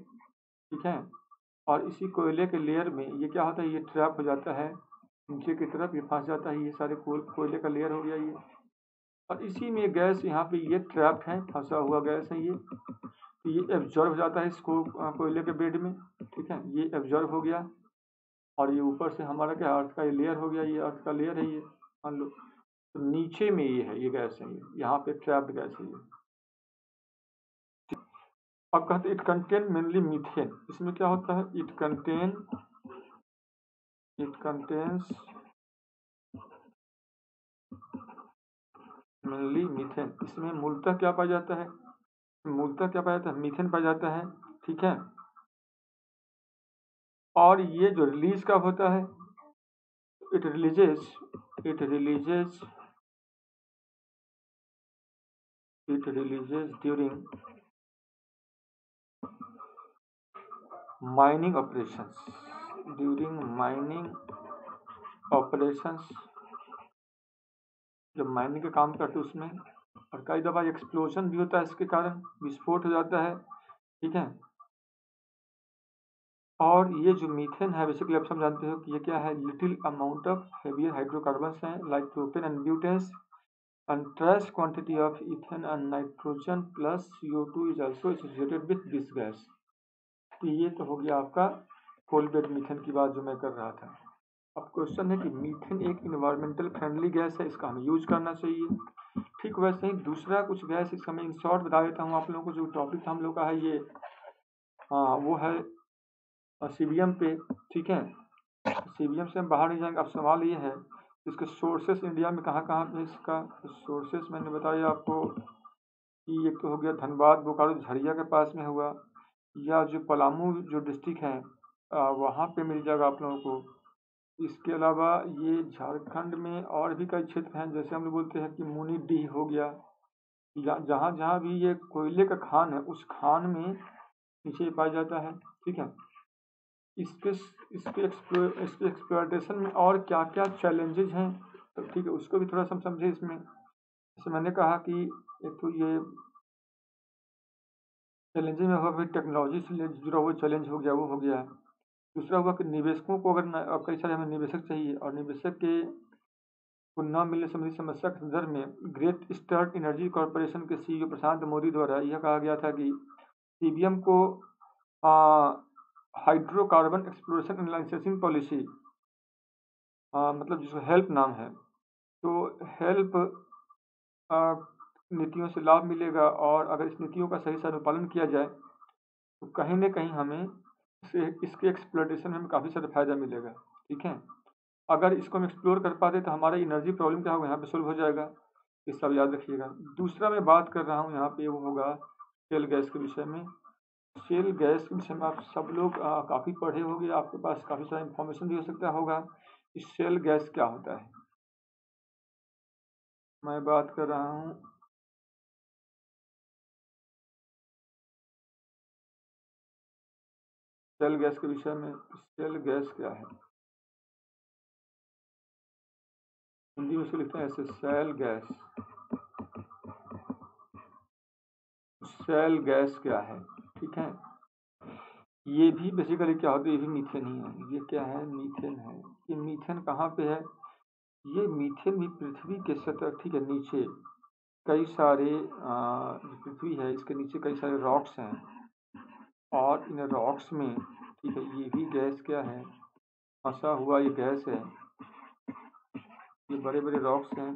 ठीक है। और इसी कोयले के लेयर में ये क्या होता है, ये ट्रैप हो जाता है नीचे की तरफ, ये फंस जाता है। ये सारे कोयले का लेयर हो गया ये, और इसी में गैस यहाँ पे ये ट्रैप है, फंसा हुआ गैस है ये, तो ये एब्जॉर्ब हो जाता है इसको कोयले के बेड में, ठीक है। ये एब्जॉर्ब हो गया और ये ऊपर से हमारा क्या अर्थ का ये लेयर हो गया, ये अर्थ का लेयर है ये, मान लो। तो नीचे में ये है, ये गैस है, ये यहाँ पे ट्रैप्ड गैस है ये। अब कहते हैं इट कंटेन मेनली मीथेन। इसमें क्या होता है, इट कंटेन्स मेनली मीथेन। इसमें मूलतः क्या पाया जाता है, मीथेन पाया जाता है, ठीक है। और ये जो रिलीज कब होता है, it releases during mining operations, जब माइनिंग का काम करते उसमें। और कई दफ़ा एक्सप्लोजन भी होता है, इसके कारण विस्फोट हो जाता है, ठीक है। और ये जो मीथेन है, बेसिकली आप सब जानते हो कि ये क्या है, little amount of heavier hydrocarbons हैं like propane and butanes and trace quantity of ethane and nitrogen plus CO2 is also associated with this gas. तो ये तो हो गया आपका कोल बेड मीथेन की बात जो मैं कर रहा था। अब क्वेश्चन है कि मीथेन एक इन्वायरमेंटल फ्रेंडली गैस है, इसका हमें यूज करना चाहिए, ठीक। वैसे ही दूसरा कुछ गैस, इसका मैं इन शॉर्ट बता देता हूँ आप लोगों को। जो टॉपिक हम लोग का है ये वो है CBM पे, ठीक है। CBM से हम बाहर नहीं जाएंगे। अब सवाल ये है इसके सोर्सेस इंडिया में कहाँ पे, इसका सोर्सेस मैंने बताया आपको कि एक तो हो गया धनबाद, बोकारो, झरिया के पास में हुआ, या जो पलामू जो डिस्ट्रिक्ट है वहाँ पे मिल जाएगा आप लोगों को। इसके अलावा ये झारखंड में और भी कई क्षेत्र हैं, जैसे हम लोग बोलते हैं कि मुनीडीह हो गया, जहाँ जहाँ भी ये कोयले का खान है उस खान में नीचे पाया जाता है, ठीक है। इसके एक्सप्लॉयटेशन में और क्या क्या चैलेंजेस हैं, तो ठीक है उसको भी थोड़ा सा समझे। इसमें जैसे मैंने कहा कि एक तो ये चैलेंजेस में हुआ, फिर टेक्नोलॉजी से जुड़ा हुआ चैलेंज हो गया, वो हो गया। दूसरा हुआ कि निवेशकों को अगर कई सारे हमें निवेशक चाहिए, और निवेशक के को न मिलने संबंधी समस्या के संदर्भ में ग्रेट ईस्टर्न एनर्जी कॉरपोरेशन के CEO प्रशांत मोदी द्वारा यह कहा गया था कि CBM को hydrocarbon exploration and licensing policy, मतलब जिसको हेल्प नाम है, तो हेल्प नीतियों से लाभ मिलेगा। और अगर इस नीतियों का सही से अनुपालन किया जाए तो कहीं ना कहीं हमें इसके एक्सप्लोइटेशन में काफ़ी सारा फायदा मिलेगा, ठीक है। अगर इसको हम एक्सप्लोर कर पाते तो हमारा एनर्जी प्रॉब्लम क्या होगा, यहाँ पे सोल्व हो जाएगा। ये सब याद रखिएगा। दूसरा मैं बात कर रहा हूँ यहाँ पे, वो होगा शेल गैस के विषय में। शेल गैस के विषय में आप सब लोग काफ़ी पढ़े होंगे, आपके पास काफ़ी सारा इंफॉर्मेशन भी हो सकता होगा कि शेल गैस क्या होता है। मैं बात कर रहा हूँ शेल गैस के विषय में। शेल गैस क्या है, हिंदी में उसको लिखते हैं ऐसे, शेल गैस। शेल गैस क्या है, ठीक है। ये भी बेसिकली क्या होता है, ये भी मीथेन ही है। ये क्या है, मीथेन है। ये मीथेन कहाँ पे है, ये मीथेन भी पृथ्वी के सतह, ठीक है, नीचे कई सारे पृथ्वी है, इसके नीचे कई सारे रॉक्स हैं, और इन रॉक्स में, ठीक है, ये भी गैस क्या है, फंसा हुआ ये गैस है। ये बड़े बड़े रॉक्स हैं,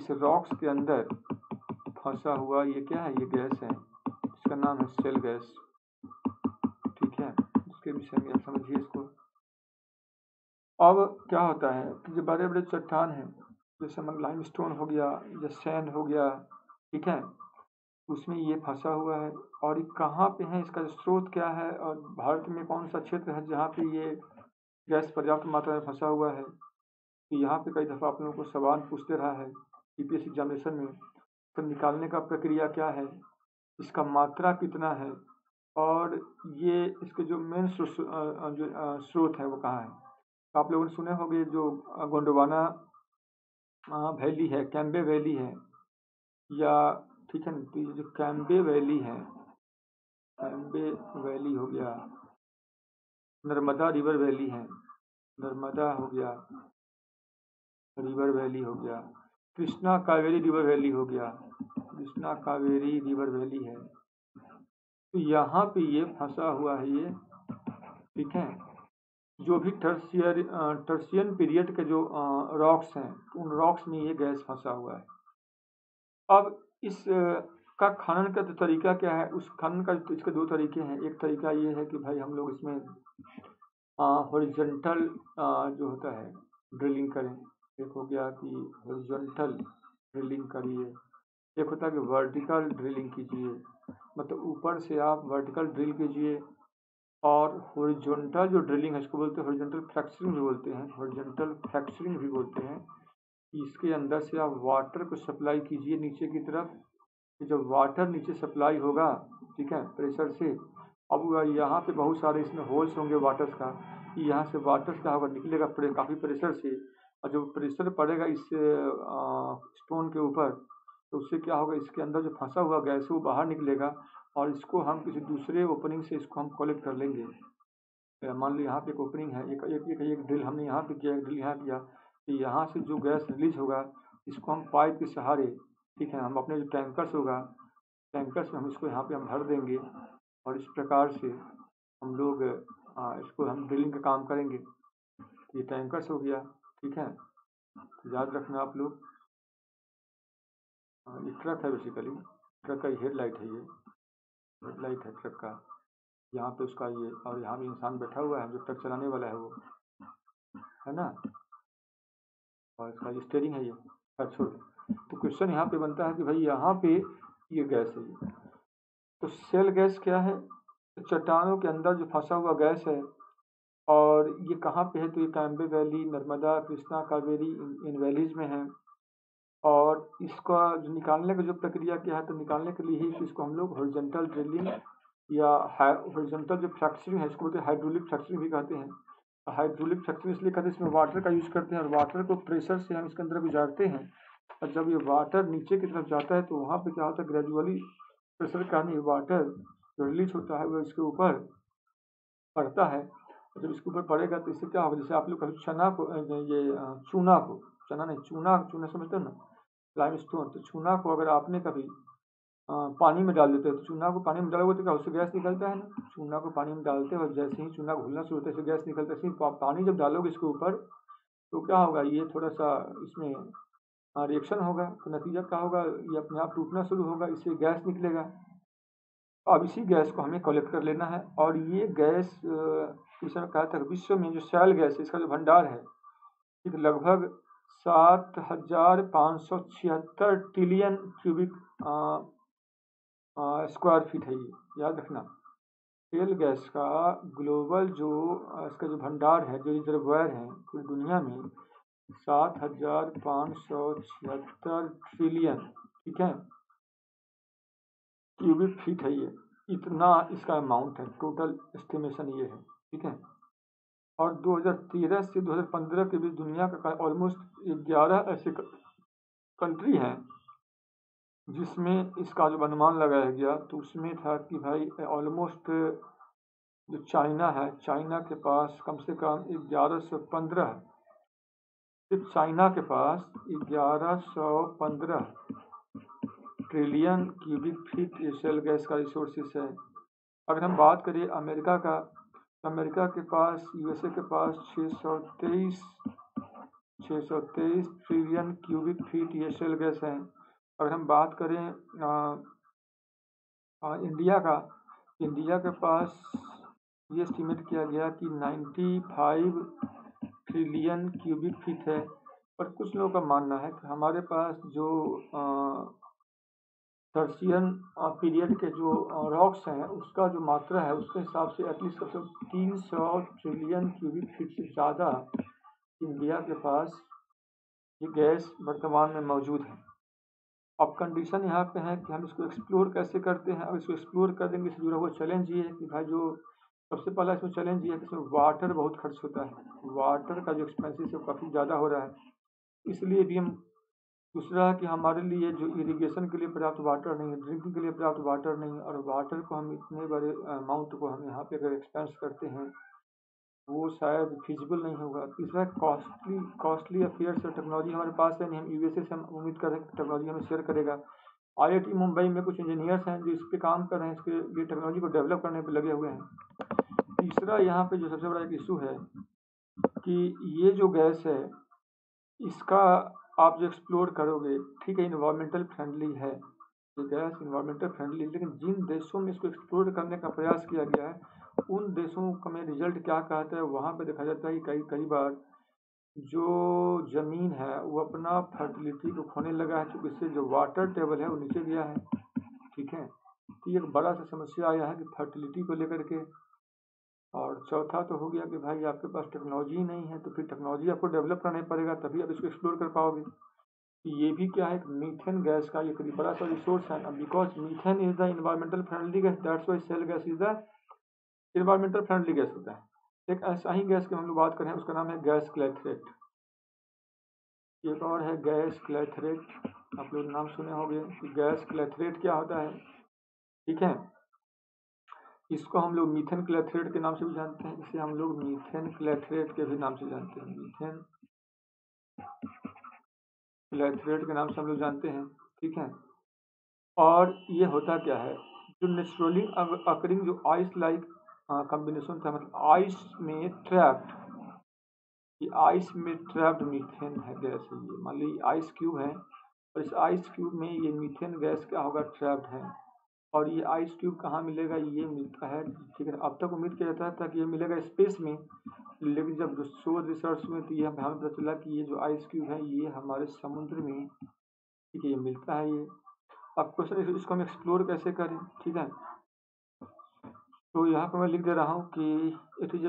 इस रॉक्स के अंदर फंसा हुआ ये क्या है, ये गैस है, इसका नाम है शेल गैस, ठीक है। इसके विषय में आप समझिए इसको। अब क्या होता है कि जो बड़े बड़े चट्टान हैं जैसे मतलब लाइम स्टोन हो गया या सैंड हो गया, ठीक है, उसमें ये फंसा हुआ है और ये कहाँ पे है, इसका स्रोत क्या है और भारत में कौन सा क्षेत्र है जहाँ पे ये गैस पर्याप्त मात्रा में फंसा हुआ है। तो यहाँ पे कई दफ़ा आप लोगों को सवाल पूछते रहा है यूपीएससी एग्जामिनेशन में, तो निकालने का प्रक्रिया क्या है, इसका मात्रा कितना है और ये इसके जो मेन जो स्रोत है वो कहाँ है। तो आप लोगों ने सुने होंगे जो गोंडवाना वैली है, कैम्बे वैली है, या ठीक है ना, तो ये जो कैम्बे वैली है, कैम्बे वैली हो गया, नर्मदा रिवर वैली है, नर्मदा हो गया, रिवर वैली हो गया, कृष्णा कावेरी रिवर वैली हो गया, कृष्णा कावेरी रिवर वैली है। तो यहाँ पे ये फंसा हुआ है ये, ठीक है। जो भी टर्सियन पीरियड के जो रॉक्स हैं उन रॉक्स में ये गैस फंसा हुआ है। अब इस का खनन का तरीका क्या है, उस खनन का इसके दो तरीके हैं। एक तरीका ये है कि भाई हम लोग इसमें हॉरिजॉन्टल जो होता है ड्रिलिंग करें, एक हो गया कि हॉरिजॉन्टल ड्रिलिंग करिए, एक होता है कि वर्टिकल ड्रिलिंग कीजिए, मतलब ऊपर से आप वर्टिकल ड्रिल कीजिए, और हॉरिजॉन्टल जो ड्रिलिंग है इसको बोलते हैं हॉरिजॉन्टल फ्रैक्चरिंग भी बोलते हैं, हॉरिजॉन्टल फ्रैक्चरिंग भी बोलते हैं। इसके अंदर से आप वाटर को सप्लाई कीजिए नीचे की तरफ, जब वाटर नीचे सप्लाई होगा, ठीक है, प्रेशर से, अब यहाँ पे बहुत सारे इसमें होल्स होंगे वाटर्स का, यहाँ से वाटर्स का होगा निकलेगा काफ़ी प्रेशर से, और जब प्रेशर पड़ेगा इस स्टोन के ऊपर तो उससे क्या होगा, इसके अंदर जो फंसा हुआ गैस वो बाहर निकलेगा और इसको हम किसी दूसरे ओपनिंग से इसको हम कलेक्ट कर लेंगे। मान लो यहाँ पे एक ओपनिंग है, एक ड्रिल हमने यहाँ पे किया, एक ड्रिल यहाँ किया, तो यहाँ से जो गैस रिलीज होगा इसको हम पाइप के सहारे, ठीक है, हम अपने जो टैंकर्स होगा टैंकर्स में हम इसको यहाँ पे हम भर देंगे और इस प्रकार से हम लोग इसको हम ड्रिलिंग का काम करेंगे। ये टैंकर्स हो गया, ठीक है, याद रखना आप लोग। ये ट्रक है, बेसिकली ट्रक का हेडलाइट है, ये हेडलाइट है ट्रक का, यहाँ पे उसका ये, और यहाँ भी इंसान बैठा हुआ है जो ट्रक चलाने वाला है वो, है ना, और इसका ये स्टेयरिंग है ये। अच्छा, तो क्वेश्चन यहाँ पे बनता है कि भाई यहाँ पे ये गैस है ये, तो सेल गैस क्या है, चट्टानों के अंदर जो फंसा हुआ गैस है, और ये कहाँ पे है, तो ये कैम्बे वैली, नर्मदा, कृष्णा कावेरी इन वैलीज में है। और इसका जो निकालने का जो प्रक्रिया क्या है, तो निकालने के लिए ही इसको हम लोग हॉरिजॉन्टल ड्रिलिंग या हॉरिजॉन्टल जो फ्रैक्चरिंग है इसको बोलते हैं हाइड्रोलिक फ्रैक्चरिंग भी कहते हैं। हाइड्रोलिक फ्रैक्चरिंग इसलिए कहते हैं इसमें वाटर का यूज़ करते हैं और वाटर को प्रेशर से हम इसके अंदर गुजारते हैं, और जब ये वाटर नीचे की तरफ जाता है तो वहाँ पर क्या होता है, ग्रेजुअली प्रेशर का नहीं, वाटर जो रिलीज होता है वो इसके ऊपर पड़ता है, और जब इसके ऊपर पड़ेगा तो इससे क्या होगा, जैसे आप लोग कभी चूना समझते हो ना, लाइम स्टोन, तो चूना को अगर आपने कभी पानी में डाल देते हो, तो चूना को पानी में डालोगे तो क्या उससे गैस निकलता है ना, चूना को पानी में डालते हो जैसे ही चूना घुलना शुरू होता है इससे गैस निकलता है। इसलिए पानी जब डालोगे इसके ऊपर तो क्या होगा, ये थोड़ा सा इसमें रिएक्शन होगा, तो नतीजा क्या होगा, ये अपने आप टूटना शुरू होगा, इससे गैस निकलेगा। अब इसी गैस को हमें कलेक्ट कर लेना है, और ये गैस किसी ने कहा था विश्व में जो सैल गैस है इसका जो भंडार है एक लगभग 7,576 ट्रिलियन क्यूबिक स्क्वायर फीट है ये, याद रखना। सेल गैस का ग्लोबल जो इसका जो भंडार है, जो रिजर्वायर है पूरी दुनिया में 7,576 ट्रिलियन, ठीक है, क्यूबिक फीट है ये, इतना इसका अमाउंट है, टोटल एस्टिमेशन ये है, ठीक है। और 2013 से 2015 के बीच दुनिया का ऑलमोस्ट 11 ऐसे कंट्री हैं जिसमें इसका जो अनुमान लगाया गया, तो उसमें था कि भाई ऑलमोस्ट जो चाइना है, चाइना के पास कम से कम 1115, सिर्फ चाइना के पास 1115 ट्रिलियन क्यूबिक फीट ये सेल गैस का रिसोर्सेस है। अगर हम बात करें अमेरिका का, अमेरिका के पास, यूएसए के पास 623 ट्रिलियन क्यूबिक फीट ये सेल गैस हैं। अगर हम बात करें इंडिया का, इंडिया के पास ये एस्टिमेट किया गया कि 95 ट्रिलियन क्यूबिक फीट है। पर कुछ लोगों का मानना है कि हमारे पास जो टर्शियन पीरियड के जो रॉक्स हैं उसका जो मात्रा है उसके हिसाब से एटलीस्ट कम से कम 300 ट्रिलियन क्यूबिक फीट से ज़्यादा इंडिया के पास ये गैस वर्तमान में मौजूद है। अब कंडीशन यहाँ पे है कि हम इसको एक्सप्लोर कैसे करते हैं, और इसको एक्सप्लोर कर देंगे इससे जुड़ा हुआ चैलेंज ये है कि भाई जो सबसे पहला इसमें चैलेंज ये है कि इसमें वाटर बहुत खर्च होता है, वाटर का जो एक्सपेंसेस है काफ़ी ज़्यादा हो रहा है। इसलिए भी हम दूसरा कि हमारे लिए जो इरिगेशन के लिए पर्याप्त वाटर नहीं है, ड्रिंकिंग के लिए पर्याप्त वाटर नहीं है, और वाटर को हम इतने बड़े अमाउंट को हम यहाँ पे अगर एक्सपेंस करते हैं वो शायद फिजिबल नहीं होगा। तीसरा कॉस्टली अफेयर्स और टेक्नोलॉजी हमारे पास है नहीं, हम यूएसए से हम उम्मीद कर रहे हैं कि टेक्नोलॉजी हमें शेयर करेगा। आईआईटी मुंबई में कुछ इंजीनियर्स हैं जो इस पर काम कर रहे हैं, इसके लिए टेक्नोलॉजी को डेवलप करने पर लगे हुए हैं। तीसरा यहाँ पे जो सबसे बड़ा एक इशू है कि ये जो गैस है इसका आप जो एक्सप्लोर करोगे, ठीक है इन्वायरमेंटल फ्रेंडली है ये गैस, इन्वायरमेंटल फ्रेंडली, लेकिन जिन देशों में इसको एक्सप्लोर करने का प्रयास किया गया है उन देशों का में रिजल्ट क्या कहता है, वहाँ पे देखा जाता है कि कई बार जो ज़मीन है वो अपना फर्टिलिटी को खोने लगा है, क्योंकि इससे जो वाटर टेबल है वो नीचे गया है। ठीक है, तो ये एक बड़ा सा समस्या आया है कि फर्टिलिटी को लेकर के। और चौथा तो हो गया कि भाई आपके पास टेक्नोलॉजी नहीं है, तो फिर टेक्नोलॉजी आपको डेवलप करना पड़ेगा तभी आप इसको एक्सप्लोर कर पाओगे। ये भी क्या है, मीथेन गैस का ये बड़ा सा रिसोर्स है, because methane is the environmental friendly gas, that's why shale gas is the environmental friendly gas होता है। एक ऐसा ही गैस की हम लोग बात कर रहे हैं, उसका नाम है गैस क्लैथरेट। एक और है गैस क्लैथरेट, आप लोग नाम सुने होंगे कि गैस क्लैथरेट क्या होता है। ठीक है, इसको हम लोग मीथेन क्लैथरेट के नाम से भी जानते हैं, इसे हम लोग मीथेन क्लैथरेट के भी नाम से जानते हैं, मीथेन क्लैथरेट के नाम से हम लोग जानते हैं। ठीक है, और ये होता क्या है, जो नेचुरली अकरिंग जो आइस लाइक कॉम्बिनेशन था, मतलब आइस में ट्रैप्ड मीथेन है गैस है ये। मान लीजिए आइस क्यूब है और इस आइस क्यूब में ये मीथेन गैस क्या होगा, ट्रैप्ड है। और ये आइस क्यूब कहाँ मिलेगा, ये मिलता है, ठीक है, अब तक उम्मीद किया जाता था कि ये मिलेगा स्पेस में, लेकिन जब शोध रिसर्च में तो ये हमें पता चला कि ये जो आइस क्यूब है ये हमारे समुद्र में, ठीक है, ये मिलता है। ये अब क्वेश्चन इसको हम एक्सप्लोर कैसे करें। ठीक है, तो यहाँ पर मैं लिख दे रहा हूँ कि it is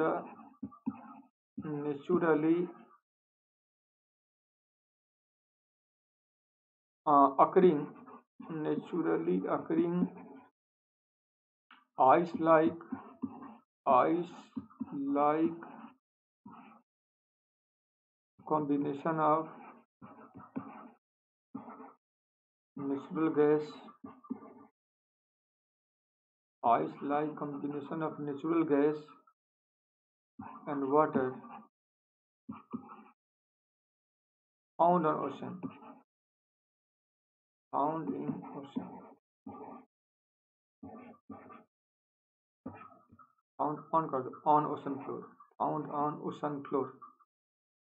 a naturally occurring ice like combination of natural gas and water found on ocean floor।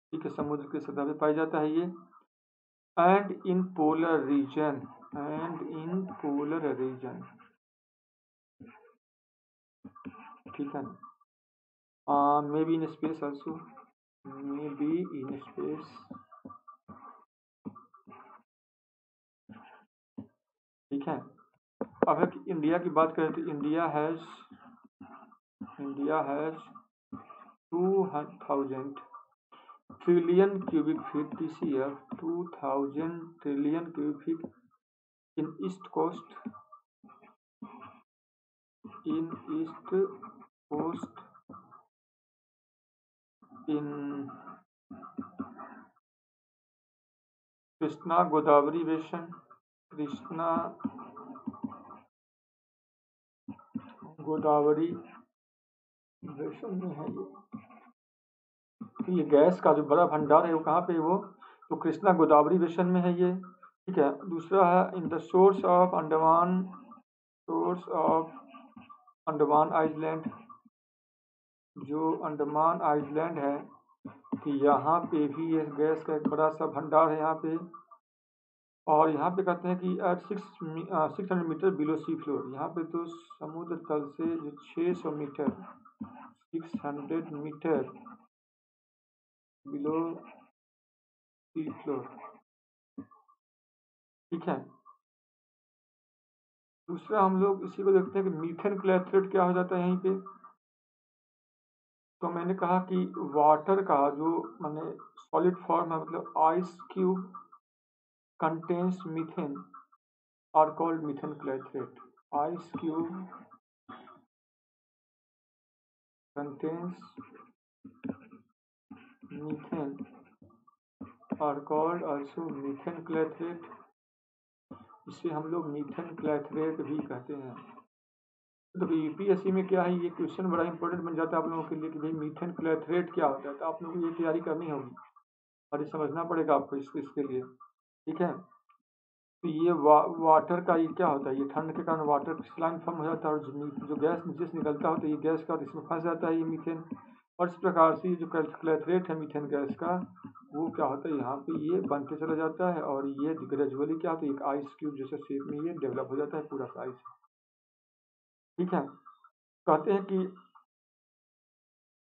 ठीक है, समुद्र की सतह पे पाया जाता है ये। and in polar region। ठीक है, मे बी इन स्पेस। ठीक है, अब है इंडिया की बात करें तो India has 2,000 trillion cubic feet TCF, 2,000 trillion cubic feet in east coast in Krishna Godavari basin में है ये। गैस का जो बड़ा भंडार है वो कहाँ पे, वो तो कृष्णा गोदावरी बेसिन में है ये। ठीक है, दूसरा है in the source of Andaman island. जो अंडमान आइलैंड है कि यहाँ पे भी ये गैस का एक बड़ा सा भंडार है यहाँ पे। और यहाँ पे कहते हैं कि at 600 metre below sea floor, यहाँ पे तो समुद्र तल से जो 600 metre 600 meters below sea floor। ठीक है, दूसरा हम लोग इसी को देखते हैं कि मीथेन क्लैथरेट क्या हो जाता है यहीं पे। तो मैंने कहा कि वाटर का जो मैंने सॉलिड फॉर्म है मतलब ice cube contains methane are called methane clathrate. Ice cube contains methane are called also methane clathrate. इसे हम लोग मीथेन क्लैथरेट भी कहते हैं। तो यूपीएससी में क्या है ये क्वेश्चन बड़ा इंपॉर्टेंट बन जाता है आप लोगों के लिए कि भाई मीथेन क्लैथरेट क्या होता है। तो आप लोगों को ये तैयारी करनी होगी और ये समझना पड़ेगा आपको इसके लिए। ठीक है, तो ये वाटर का ये क्या होता है, ये ठंड के कारण वाटर क्रिस्टलाइन फॉर्म हो जाता है और जो गैस नीचे से निकलता होता है ये गैस का इसमें फंस जाता है ये मीथेन। और इस प्रकार से जो क्लैथरेट है मीथेन गैस का वो क्या होता है यहाँ पे ये बनते चला जाता है और ये ग्रेजुअली क्या होता है एक आइस क्यूब जैसे शेप में ये डेवलप हो जाता है पूरा आइस। ठीक है, कहते हैं कि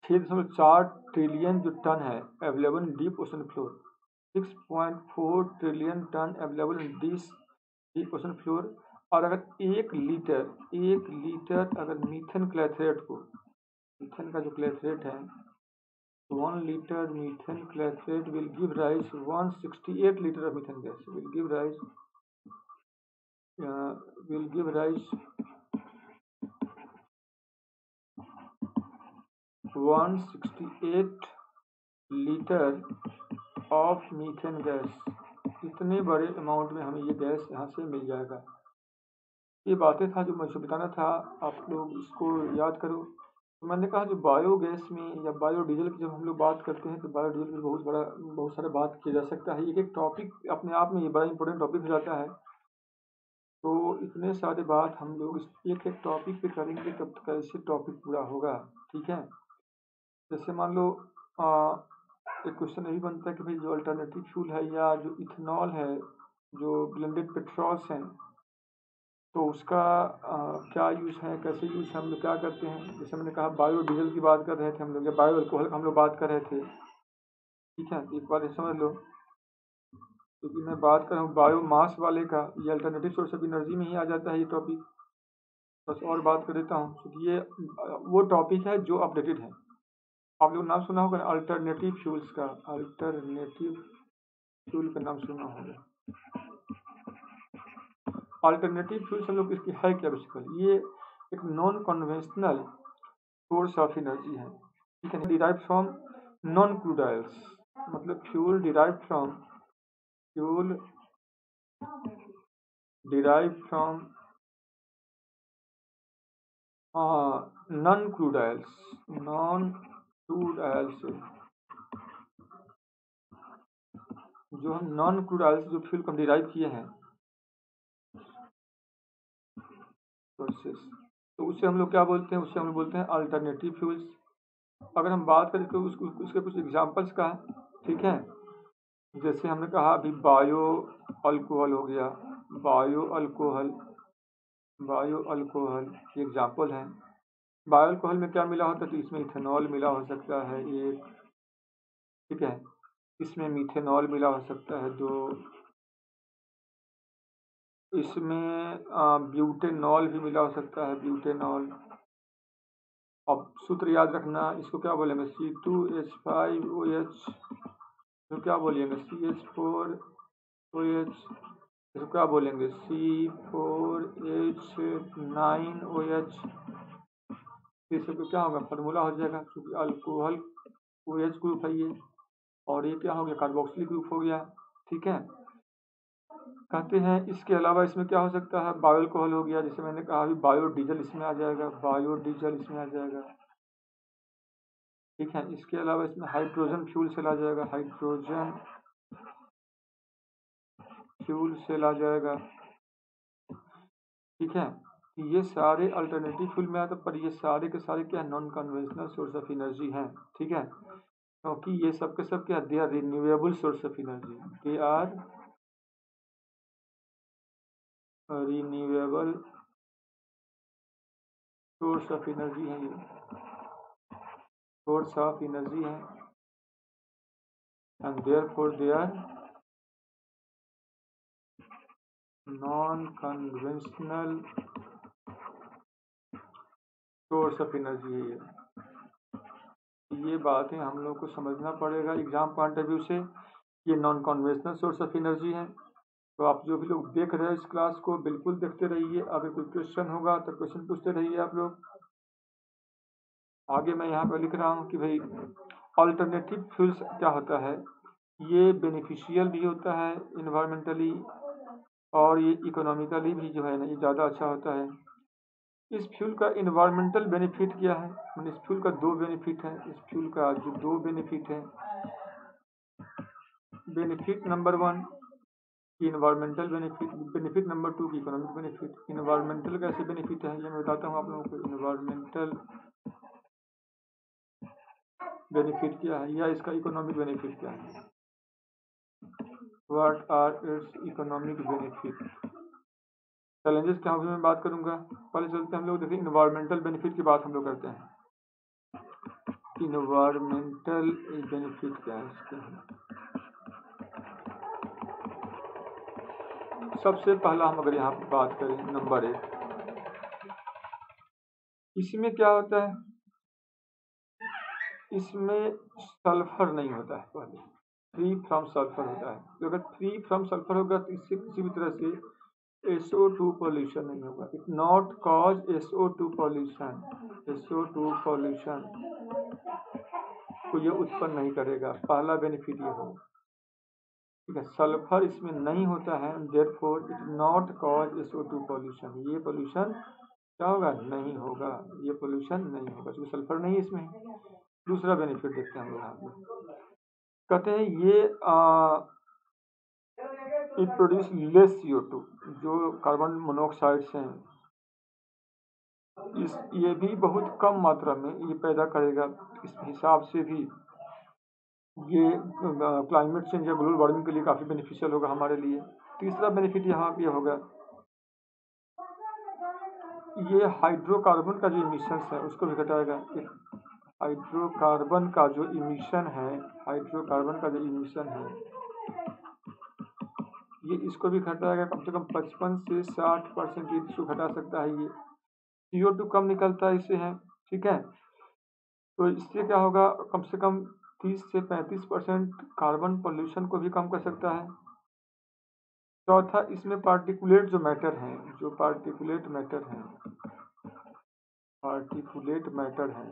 6.4 ट्रिलियन जो टन है available deep ocean floor, 6.4 trillion ton available deep ocean floor. और अगर एक लीटर अगर मीथेन क्लैथरेट को, मीथेन का जो क्लैथरेट है 1 litre methane clathrate will give rise 168 litre of methane gas will give rise 168 litre of methane gas. इतने बड़े अमाउंट में हमें ये गैस यहाँ से मिल जाएगा। ये बातें था जो मुझे बताना था, आप लोग इसको याद करो। मैंने कहा जो बायोगैस में या बायोडीजल की जब हम लोग बात करते हैं तो बायोडीजल में बहुत सारा बात किया जा सकता है। एक टॉपिक अपने आप में ये बड़ा इंपॉर्टेंट टॉपिक हो जाता है। तो इतने सारे बात हम लोग एक टॉपिक पे करेंगे तब तक ऐसे टॉपिक पूरा होगा। ठीक है, जैसे मान लो एक क्वेश्चन यही बनता है कि भाई जो अल्टरनेटिव फ्यूल है या जो इथेनॉल है जो ब्लेंडेड पेट्रोल्स हैं तो उसका क्या यूज़ है, कैसे यूज़ है, हम लोग क्या करते हैं। जैसे मैंने कहा बायो डीजल की बात कर रहे थे हम लोग या बायो अल्कोहल का हम लोग बात कर रहे थे। ठीक है, एक बार समझ लो क्योंकि मैं बात कर रहा हूँ बायोमास वाले का, ये अल्टरनेटिव सोर्स ऑफ एनर्जी में ही आ जाता है ये टॉपिक। बस और बात कर देता हूँ क्योंकि ये वो टॉपिक है जो अपडेटेड है। आप लोग नाम सुना होगा अल्टरनेटिव फ्यूल्स का, अल्टरनेटिव फ्यूल का नाम सुना होगा। अल्टरनेटिव फ्यूल्स हम लोग इसकी है क्या बेसिकली, ये एक non conventional source of energy है। ठीक है, derive from non crude oils मतलब fuel derive from non crude oils जो हम नॉन क्रूड ऑयल्स जो फ्यूल को हम डिराइव किए हैं तो उससे हम लोग क्या बोलते हैं, उससे हम लोग बोलते हैं अल्टरनेटिव फ्यूल्स। अगर हम बात करें तो उसके कुछ एग्जांपल्स का है। ठीक है, जैसे हमने कहा अभी बायो अल्कोहल हो गया ये एग्जांपल है। बायो अल्कोहल में क्या मिला होता है, तो इसमें इथेनॉल मिला हो सकता है एक। ठीक है, इसमें मीथेनॉल मिला हो सकता है 2, इसमें ब्यूटेनॉल भी मिला हो सकता है ब्यूटेनॉल। अब सूत्र याद रखना, इसको क्या बोलेंगे C2H5OH, इसको क्या बोलेंगे CH4OH, इसको क्या बोलेंगे C4H9OH। इसको क्या होगा फार्मूला हो जाएगा क्योंकि अल्कोहल OH ग्रुप है ये और ये क्या हो गया कार्बोक्सिलिक ग्रुप हो गया। ठीक है, कहते हैं इसके अलावा इसमें क्या हो सकता है, बायो अल्कोहल हो गया जैसे मैंने कहा, अभी बायोडीजल इसमें आ जाएगा, बायोडीजल इसमें आ जाएगा। ठीक है, इसके अलावा इसमें हाइड्रोजन फ्यूल सेल आ जाएगा, हाइड्रोजन फ्यूल सेल आ जाएगा। ठीक है, ये सारे अल्टरनेटिव फ्यूल में आता पर ये सारे के सारे क्या non conventional source of energy हैं। ठीक है, क्योंकि ये सब के सब क्या they are renewable source of energy, they are renewable source of energy है ये। source of energy है, and therefore they are non-conventional source of energy है। ये बातें हम लोग को समझना पड़ेगा एग्जाम पॉइंट ऑफ व्यू से, ये non conventional source of energy है। तो आप जो भी लोग देख रहे हैं इस क्लास को बिल्कुल देखते रहिए, अगर कोई क्वेश्चन होगा तो क्वेश्चन पूछते रहिए आप लोग। आगे मैं यहाँ पर लिख रहा हूँ कि भाई अल्टरनेटिव फ्यूल्स क्या होता है, ये बेनिफिशियल भी होता है इन्वायरमेंटली और ये इकोनॉमिकली भी जो है ना ये ज़्यादा अच्छा होता है। इस फ्यूल का इन्वायरमेंटल बेनिफिट क्या है, मैंने इस फ्यूल का दो बेनिफिट है, इस फ्यूल का जो दो बेनिफिट है, बेनिफिट नंबर वन की environmental benefit, benefit number two की इकोनॉमिक बेनिफिट। इन्वायरमेंटल का ऐसे बेनिफिट है, ये मैं बताता हूँ आप लोगों को इन्वायरमेंटल बेनिफिट क्या है या इसका इकोनॉमिक बेनिफिट क्या है, what are its economic benefit, challenges क्या होंगे मैं बात करूँगा। पहले चलते हम लोग देखें इन्वायरमेंटल बेनिफिट की बात हम लोग करते हैं, इन्वायरमेंटल बेनिफिट क्या है इसके। सबसे पहला हम अगर यहाँ पर बात करें नंबर एक, इसमें क्या होता है, इसमें सल्फर नहीं होता है, पहले फ्री फ्रॉम सल्फर होता है। तो अगर फ्री फ्रॉम सल्फर होगा तो इससे किसी भी तरह से SO2 पॉल्यूशन नहीं होगा, it not cause SO2 pollution, SO2 pollution को ये उत्पन्न नहीं करेगा, पहला बेनिफिट ये हो, ठीक है। सल्फर इसमें नहीं होता है, therefore it not cause SO2 pollution, ये पॉल्यूशन क्या होगा, नहीं होगा, ये पॉल्यूशन नहीं होगा क्योंकि सल्फर नहीं इसमें। दूसरा बेनिफिट देखते हैं हम लोग यहाँ पे, कहते हैं ये इट प्रोड्यूस लेस CO2, जो कार्बन मोनोऑक्साइड्स हैं इस ये भी बहुत कम मात्रा में ये पैदा करेगा। इस हिसाब से भी ये क्लाइमेट चेंज या ग्लोबल वार्मिंग के लिए काफ़ी बेनिफिशियल होगा हमारे लिए। तीसरा बेनिफिट यहाँ पे होगा, ये हाइड्रोकार्बन का जो इमिशंस है उसको भी घटाएगा, हाइड्रोकार्बन का जो इमिशन है, हाइड्रोकार्बन का जो इमिशन है ये इसको भी घटाएगा, कम से कम 55 से 60% इसको घटा सकता है। ये CO2 कम निकलता है इससे है, ठीक है। तो इससे क्या होगा, कम से कम 30 से 35% कार्बन पॉल्यूशन को भी कम कर सकता है। चौथा, इसमें पार्टिकुलेट जो मैटर है, जो पार्टिकुलेट मैटर है, पार्टिकुलेट मैटर है,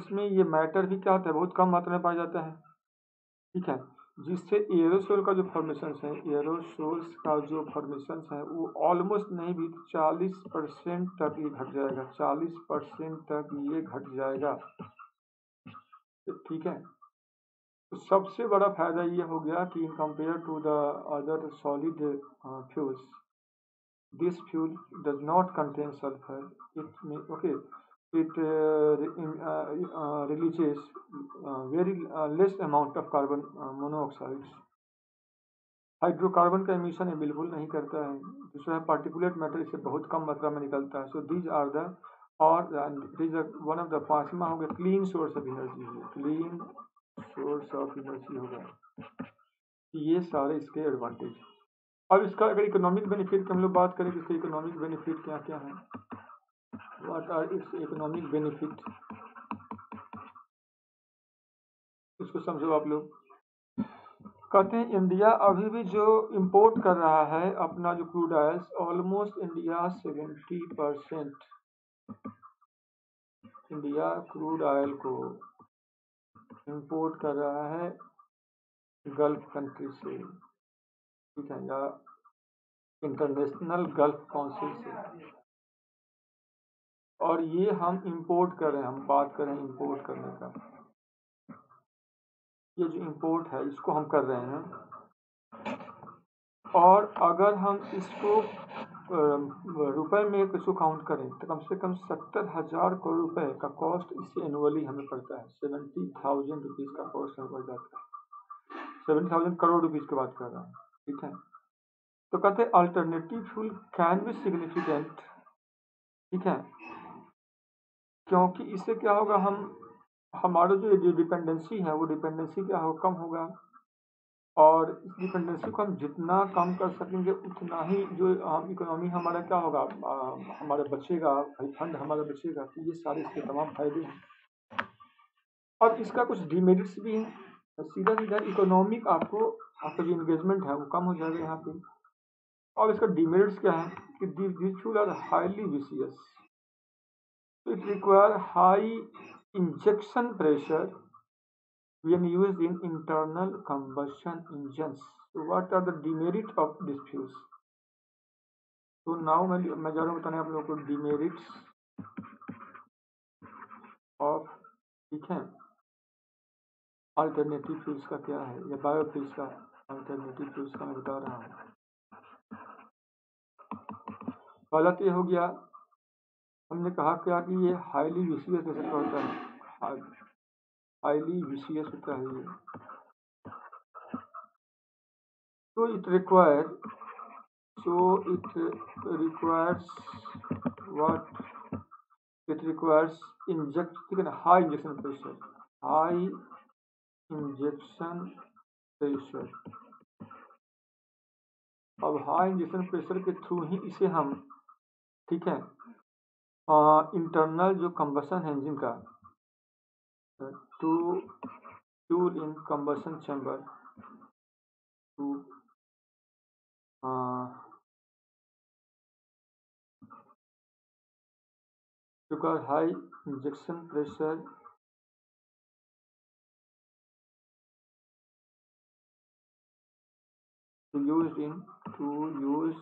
इसमें ये मैटर भी क्या होता है, बहुत कम मात्रा में पाया जाता है, ठीक है। जिससे एरोसोल का जो फॉर्मेशंस है, एरोसोल्स का जो फॉर्मेशंस है वो ऑलमोस्ट नहीं भी 40% तक ये घट जाएगा, 40% तक ये घट जाएगा, ठीक है। तो सबसे बड़ा फायदा ये हो गया कि in compare to the other solid fuels this fuel does not contain sulphur, it में okay it releases very less amount of carbon monoxide, hydrocarbon का एमिशन ये बिल्कुल नहीं करता है। दूसरा है पार्टिकुलेट मैटर, इससे बहुत कम मात्रा में निकलता है। सो दीज आर द और these are one of the. पाँचवा हो गया clean source of energy, clean source of energy होगा, ये सारे इसके एडवांटेज। अब इसका अगर इकोनॉमिक बेनिफिट की हम लोग बात करें तो इसके इकोनॉमिक बेनिफिट क्या क्या है, What are its economic benefit? इसको समझो आप लोग। कहते हैं इंडिया अभी भी जो इम्पोर्ट कर रहा है अपना जो crude oils, almost India 70% India crude oil को इम्पोर्ट कर रहा है गल्फ कंट्री से, ठीक है, या इंटरनेशनल गल्फ काउंसिल से। और ये हम इंपोर्ट कर रहे हैं, हम बात कर रहे हैं इंपोर्ट करने का, ये जो इंपोर्ट है इसको हम कर रहे हैं। और अगर हम इसको रुपए में इसको काउंट करें तो कम से कम 70,000 करोड़ रुपए का कॉस्ट इससे एनुअली हमें पड़ता है, 70,000 रुपीज़ का कॉस्ट हमें पड़ जाता है, 70,000 करोड़ रुपीज़ की बात कर रहा हूँ, ठीक है। तो कहते हैं alternative fuel can be significant, ठीक है, क्योंकि इससे क्या होगा, हम हमारा जो डिपेंडेंसी है वो डिपेंडेंसी क्या हो कम होगा, और इस डिपेंडेंसी को हम जितना कम कर सकेंगे उतना ही जो इकोनॉमी हमारा क्या होगा, हमारा बचेगा, फंड हमारा बचेगा। तो ये सारे इसके तमाम फायदे हैं। और इसका कुछ डिमेरिट्स भी हैं। सीधा सीधा इकोनॉमिक आपका जो इंगेजमेंट है वो कम हो जाएगा यहाँ पे। और इसका डिमेरिट्स क्या है कि this tool are highly vicious, it require high injection pressure when used in internal combustion engines. So what are the demerit of this fuels? So now मैं जा रहा हूँ बताने आप लोगों को demerits of, ठीक है, alternative fuels का क्या है, या biofuels का, alternative fuels का मैं बता रहा हूँ। पहला तो ये हो गया, हमने कहा क्या कि ये हाईली विशियस नेचर का होता है, हाईली विशियस होता है ये। तो इट रिक्वायर्स इंजेक्ट, ठीक है ना, हाई इंजेक्शन प्रेशर। अब हाई इंजेक्शन प्रेशर के थ्रू ही इसे हम, ठीक है, इंटरनल जो कंबसन इंजन का to Cure in combustion chamber to because high injection pressure used in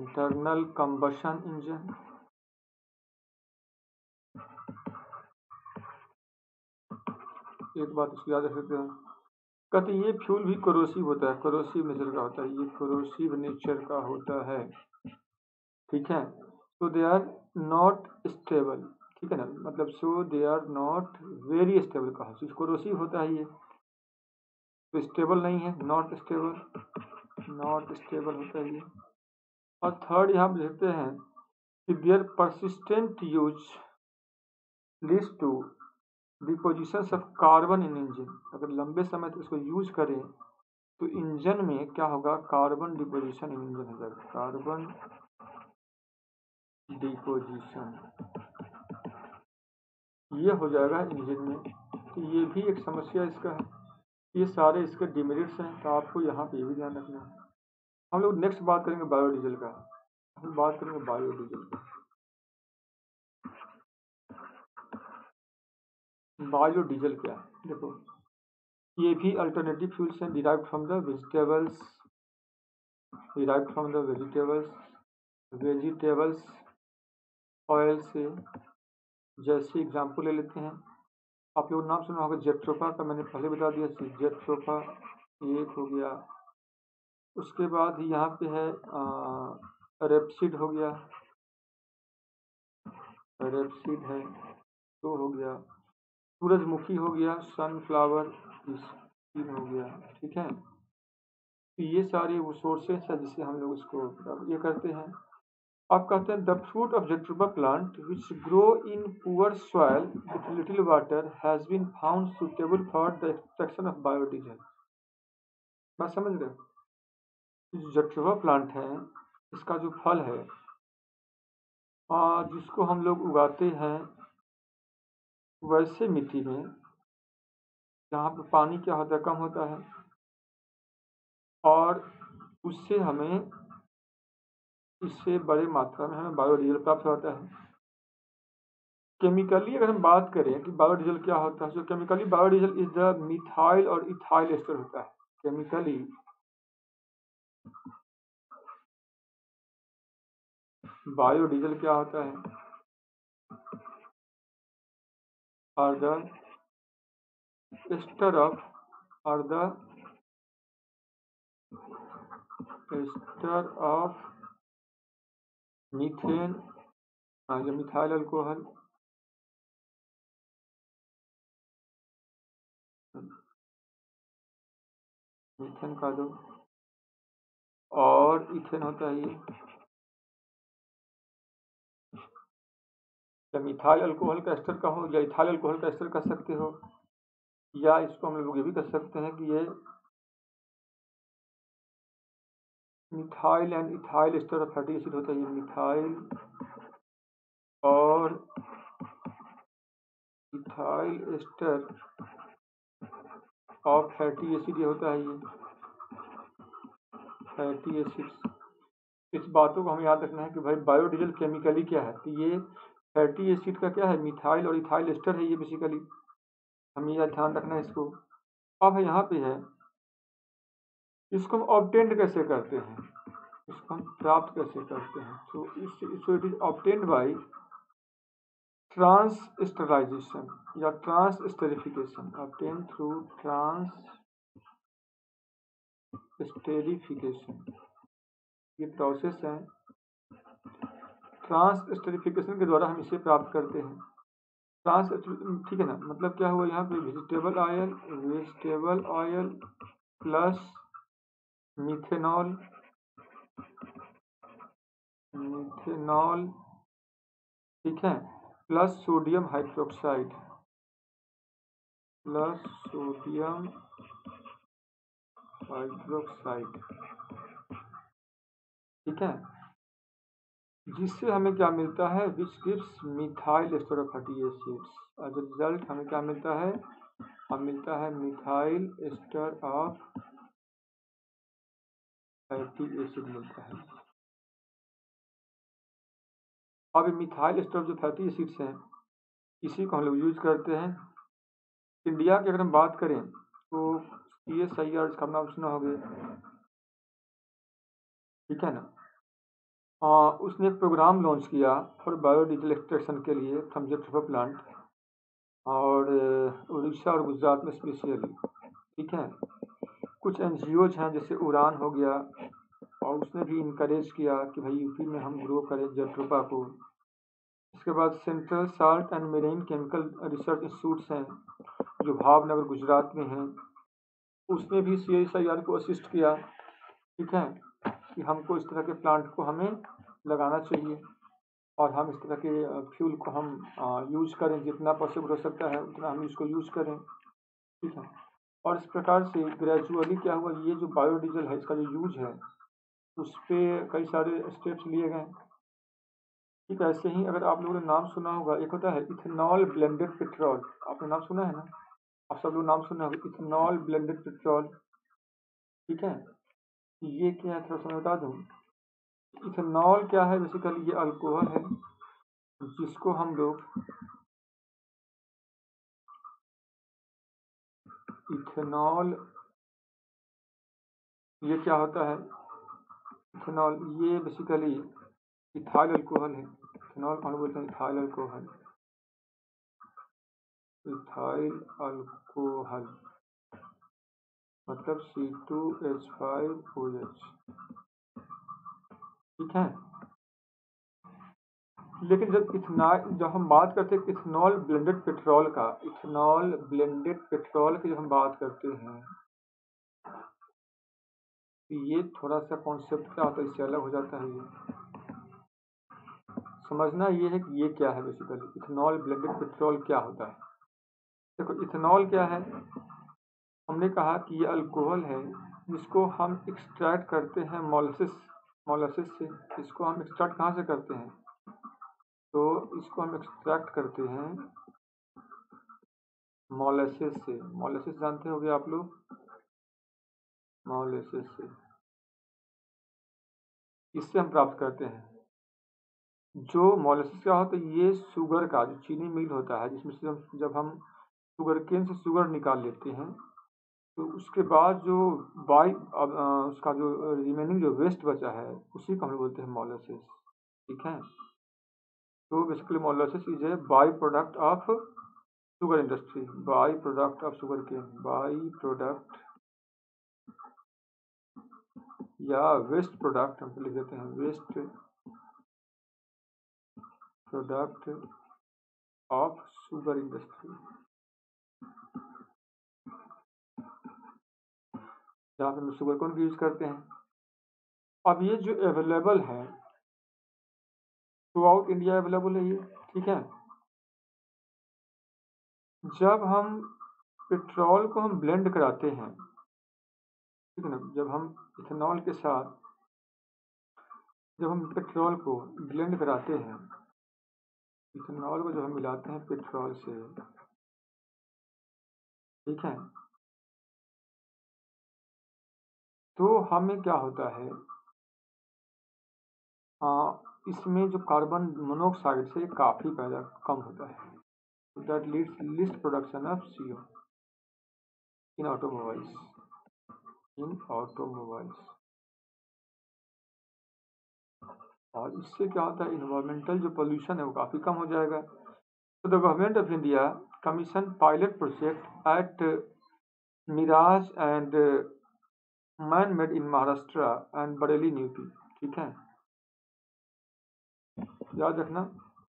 internal combustion engine एक बात इसको याद रख सकते हैं, कहते ये फ्यूल भी कोरोसिव होता है, कोरोसिव नेचर का होता है, ये कोरोसिव नेचर का होता है, ठीक है। So they are not stable, ठीक है ना, मतलब so they are not very stable, कहा कोरोसिव होता है ये, तो स्टेबल नहीं है, नॉट स्टेबल होता है ये। और थर्ड यहाँ पर देखते हैं कि their persistent use leads to deposition of carbon in engine. अगर लंबे समय तक इसको यूज करें तो इंजन में क्या होगा, कार्बन डिपोजिशन इन इंजन हो जाएगा, कार्बन डिपोजिशन ये हो जाएगा इंजन में। तो ये भी एक समस्या इसका है। ये सारे इसके डिमेरिट्स हैं, तो आपको यहाँ पे भी ध्यान रखना है। हम लोग नेक्स्ट बात करेंगे बायोडीजल का, बायोडीजल क्या है, देखो ये भी अल्टरनेटिव फ्यूल्स हैं, derived from the vegetables oil से। जैसे एग्जांपल ले लेते हैं, आप लोग नाम सुना होगा जेट्रोफा का, मैंने पहले बता दिया जेट्रोफा, एक हो गया। उसके बाद यहाँ पे है रेपसीड हो गया, रेपसीड है, तो हो गया सूरजमुखी हो गया, सनफ्लावर सीड हो गया, ठीक है। तो ये सारे वो सोर्सेस है जिससे हम लोग इसको ये करते हैं। अब कहते हैं the fruit of jatropha plant which grow in poor soil with little water has been found suitable for the extraction of biodiesel. बात समझ रहे हो, जट्रोफा प्लांट है, इसका जो फल है जिसको हम लोग उगाते हैं वैसे मिट्टी में जहाँ पर पानी क्या होता है, कम होता है, और उससे हमें, इससे बड़े मात्रा में हमें बायोडीजल प्राप्त होता है। केमिकली अगर हम बात करें कि बायोडीजल क्या होता है, तो chemically biodiesel is the methyl और इथाइल एस्टर होता है। केमिकली बायोडीजल क्या होता है, are the ester of methane, जो मिथाइल अल्कोहल, मीथेन का दो, और इथेन होता है ये। या मिथाइल अल्कोहल का एस्टर का हो या इथाइल अल्कोहल का एस्टर कर सकते हो, या इसको हम लोग ये भी कर सकते हैं कि ये methyl and ethyl ester of fatty acid होता है। ये मिथाइल और ethyl ester of fatty acid ये होता है। ये फैटी एसिड, इस बातों को हमें याद रखना है कि भाई बायोडीजल केमिकली क्या है, तो ये फैटी एसिड का क्या है, मिथाइल और इथाइल एस्टर है। ये बेसिकली हमें यह ध्यान रखना है इसको। अब यहाँ पे है, इसको हम ऑब्टेंड कैसे करते हैं, इसको हम प्राप्त कैसे करते हैं। तो इसको it is obtained by trans sterilization या trans esterification, obtain through trans esterification. ये प्रोसेस है, ट्रांस स्टेरिफिकेशन के द्वारा हम इसे प्राप्त करते हैं। ट्रांस, ठीक है ना, मतलब क्या हुआ यहाँ पे, वेजिटेबल ऑयल प्लस मिथेनॉल, ठीक है, प्लस सोडियम हाइड्रोक्साइड, ठीक है, जिससे हमें क्या मिलता है, which gives methyl ester of fatty acids. As a result हमें क्या मिलता है, हमें मिलता है methyl ester of fatty acid मिलता है। अब मिथाइल एस्टर जो फैटी एसिड्स हैं इसी को हम लोग यूज करते हैं। इंडिया की अगर हम बात करें तो CSIR का नाम सुना होगा, ठीक है ना। उसने एक प्रोग्राम लॉन्च किया फॉर बायोडीजल एक्सट्रैक्शन के लिए फ्रॉम जट्रोफा प्लांट, और उड़ीसा और गुजरात में स्पेशली, ठीक है। कुछ NGOs हैं जैसे उड़ान हो गया, और उसने भी इंकरेज किया कि भाई यूपी में हम ग्रो करें जट्रोफा को। इसके बाद central salt and marine chemical research institutes हैं जो भावनगर गुजरात में हैं, उसने भी CSIR को असिस्ट किया, ठीक है, कि हमको इस तरह के प्लांट को हमें लगाना चाहिए और हम इस तरह के फ्यूल को हम यूज करें, जितना पॉसिबल हो सकता है उतना हम इसको यूज करें, ठीक है। और इस प्रकार से ग्रेजुअली क्या हुआ, ये जो बायोडीजल है इसका जो यूज है उस पर कई सारे स्टेप्स लिए गए, ठीक है। ऐसे ही अगर आप लोगों ने नाम सुना होगा, एक होता है इथेनॉल ब्लेंडेड पेट्रोल, आपने नाम सुना है ना, आप सब लोग नाम सुना होगा इथेनॉल ब्लेंडेड पेट्रोल, ठीक है। ये क्या है, थोड़ा सा बता दूँ, इथेनॉल क्या है, बेसिकली ये अल्कोहल है जिसको हम लोग इथेनॉल, ये क्या होता है, इथेनॉल ये बेसिकली इथाइल अल्कोहल है, इथेनॉल हम बोलते हैं इथाइल अल्कोहल, मतलब C2H5OH, ठीक है। लेकिन जब हम बात करते हैं इथेनॉल ब्लेंडेड पेट्रोल का, इथेनॉल ब्लेंडेड पेट्रोल की जब हम बात करते हैं तो ये थोड़ा सा कॉन्सेप्ट क्या होता है, इससे अलग हो जाता है। ये समझना ये है कि ये क्या है बेसिकली, इथेनॉल ब्लेंडेड पेट्रोल क्या होता है। देखो इथेनॉल क्या है, हमने कहा कि ये अल्कोहल है जिसको हम एक्सट्रैक्ट करते हैं मोलासिस से। इसको हम एक्सट्रैक्ट कहाँ से करते हैं, तो इसको हम एक्सट्रैक्ट करते हैं मोलासिस से। मोलासिस जानते होंगे आप लोग, मोलासिस से, इससे हम प्राप्त करते हैं। जो मोलासिस क्या होता है, ये शुगर का जो चीनी मिल होता है जिसमें से जब हम शुगर केन से शुगर निकाल लेते हैं, तो उसके बाद जो उसका जो रिमेनिंग जो वेस्ट बचा है उसी को हम लोग बोलते हैं मोलासिस, ठीक है। तो basically molasses is a by product of sugar industry, by product of sugar cane, by product या वेस्ट प्रोडक्ट हम लिख देते हैं, waste product of sugar industry. जहाँ पर हम शुगर कॉर्न यूज करते हैं। अब ये जो अवेलेबल है थ्रू आउट इंडिया अवेलेबल है ये, ठीक है। जब हम पेट्रोल को हम ब्लेंड कराते हैं, ठीक है ना, जब हम इथेनॉल के साथ जब हम पेट्रोल को ब्लेंड कराते हैं, इथेनॉल को जब हम मिलाते हैं पेट्रोल से, ठीक है, तो हमें क्या होता है, इसमें जो कार्बन मोनोऑक्साइड से काफ़ी पैदा कम होता है। That leads least production of CO in automobiles. और इससे क्या होता है, इन्वायरमेंटल जो पोल्यूशन है वो काफ़ी कम हो जाएगा। तो the government of India commission pilot project at Miraj and Manmad in Maharashtra and Bareilly in UP. ठीक है, याद रखना,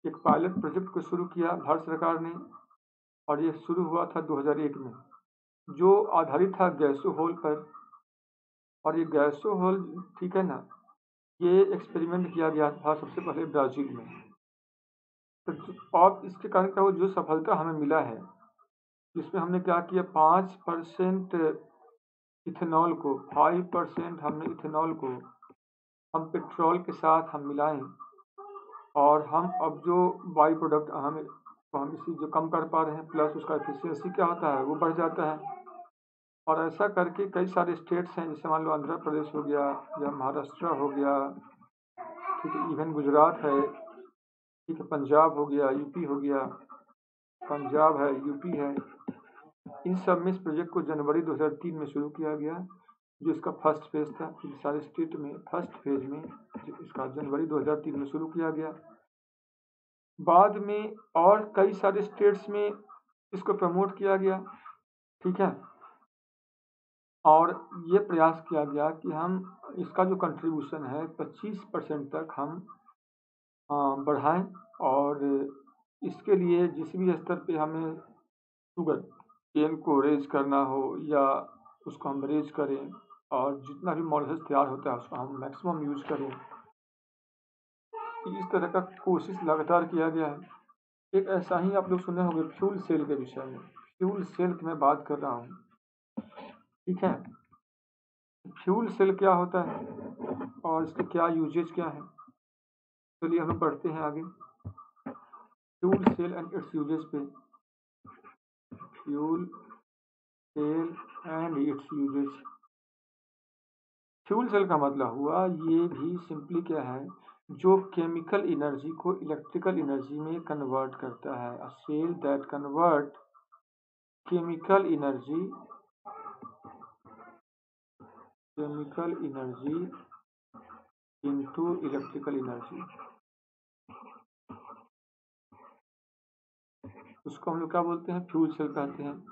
एक पायलट प्रोजेक्ट को शुरू किया भारत सरकार ने, और ये शुरू हुआ था 2001 में, जो आधारित था गैसोहोल पर। और ये गैसोहोल, ठीक है ना, ये एक्सपेरिमेंट किया गया था सबसे पहले ब्राज़ील में। तो अब इसके कारण क्या हुआ, जो सफलता हमें मिला है, जिसमें हमने क्या किया, 5% इथेनॉल को 5% हमने इथेनॉल को हम पेट्रोल के साथ हम मिलाएं, और हम अब जो बाई प्रोडक्ट हम इसी जो कम कर पा रहे हैं, प्लस उसका एफिशिएंसी क्या होता है वो बढ़ जाता है। और ऐसा करके कई सारे स्टेट्स हैं, जैसे मान लो आंध्र प्रदेश हो गया या महाराष्ट्र हो गया, ठीक है, इवन गुजरात है, ठीक है, पंजाब हो गया, यूपी हो गया, पंजाब है, यूपी है, इन सब में इस प्रोजेक्ट को जनवरी 2003 में शुरू किया गया, जो इसका फर्स्ट फेज था। इन सारे स्टेट में फर्स्ट फेज में इसका जनवरी 2003 में शुरू किया गया। बाद में और कई सारे स्टेट्स में इसको प्रमोट किया गया, ठीक है, और ये प्रयास किया गया कि हम इसका जो कंट्रीब्यूशन है 25% तक हम बढ़ाएं। और इसके लिए जिस भी स्तर पे हमें शुगर केन को रेज करना हो या उसको हम रेज करें, और जितना भी मॉडल तैयार होता है उसको हम मैक्सिमम यूज करें, इस तरह का कोशिश लगातार किया गया है। एक ऐसा ही आप लोग सुने होंगे फ्यूल सेल के विषय में, फ्यूल सेल की मैं बात कर रहा हूँ, ठीक है। फ्यूल सेल क्या होता है और इसके क्या यूजेज क्या है, चलिए हम पढ़ते हैं आगे। Fuel cell and its usage पे, fuel cell and its usage. Fuel cell का मतलब हुआ ये भी सिंपली क्या है, जो केमिकल एनर्जी को इलेक्ट्रिकल एनर्जी में कन्वर्ट करता है। A cell that convert chemical energy into electrical energy, उसको हम लोग क्या बोलते हैं, फ्यूल सेल कहते हैं।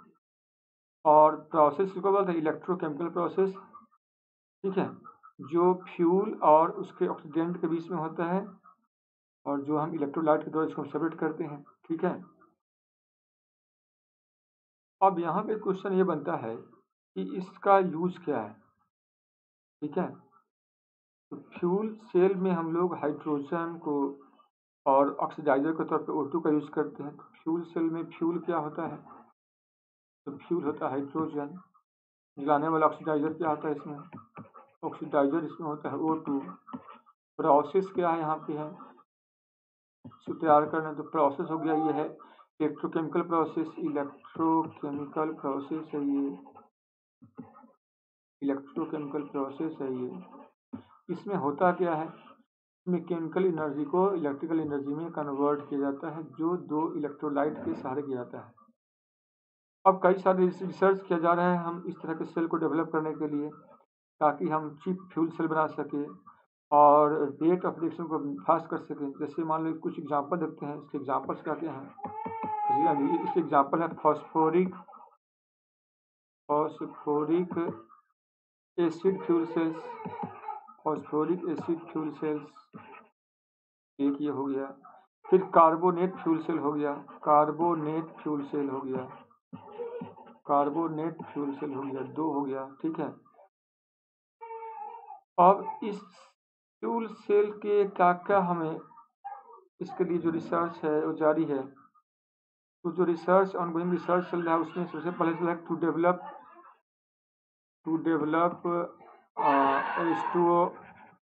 और प्रोसेस को बोलते हैं इलेक्ट्रोकेमिकल प्रोसेस, ठीक है, जो फ्यूल और उसके ऑक्सीडेंट के बीच में होता है, और जो हम इलेक्ट्रोलाइट के द्वारा इसको सेपरेट करते हैं, ठीक है। अब यहाँ पे क्वेश्चन ये बनता है कि इसका यूज क्या है, ठीक है। तो फ्यूल सेल में हम लोग हाइड्रोजन को और ऑक्सीडाइजर के तौर पे O2 का यूज़ करते हैं। तो फ्यूल सेल में फ्यूल क्या होता है, तो फ्यूल होता है हाइड्रोजन, जलाने वाला ऑक्सीडाइजर क्या होता है, इसमें ऑक्सीडाइजर इसमें होता है O2। प्रोसेस क्या है यहाँ पे है, इसको तैयार करना, तो प्रोसेस हो गया ये है इलेक्ट्रोकेमिकल प्रोसेस है ये। इसमें होता क्या है, इसमें केमिकल एनर्जी को इलेक्ट्रिकल एनर्जी में कन्वर्ट किया जाता है, जो दो इलेक्ट्रोलाइट के सहारे किया जाता है। अब कई सारे रिसर्च किया जा रहा है हम इस तरह के सेल को डेवलप करने के लिए, ताकि हम चीप फ्यूल सेल बना सकें और रेट ऑफ रिएक्शन को फास्ट कर सकें। जैसे मान लो कुछ एग्जांपल देखते हैं, इसके एग्जांपल्स क्या क्या हैं। इसके एग्जांपल है फॉस्फोरिक एसिड फ्यूल सेल्स, एक ये हो गया। फिर कार्बोनेट फ्यूल सेल हो गया, दो हो गया, ठीक है। अब इस फ्यूल सेल के क्या क्या हमें इसके लिए जो रिसर्च है वो जारी है, तो जो रिसर्च ऑनगोइंग रिसर्च चल रहा है उसमें सबसे पहले चल रहा है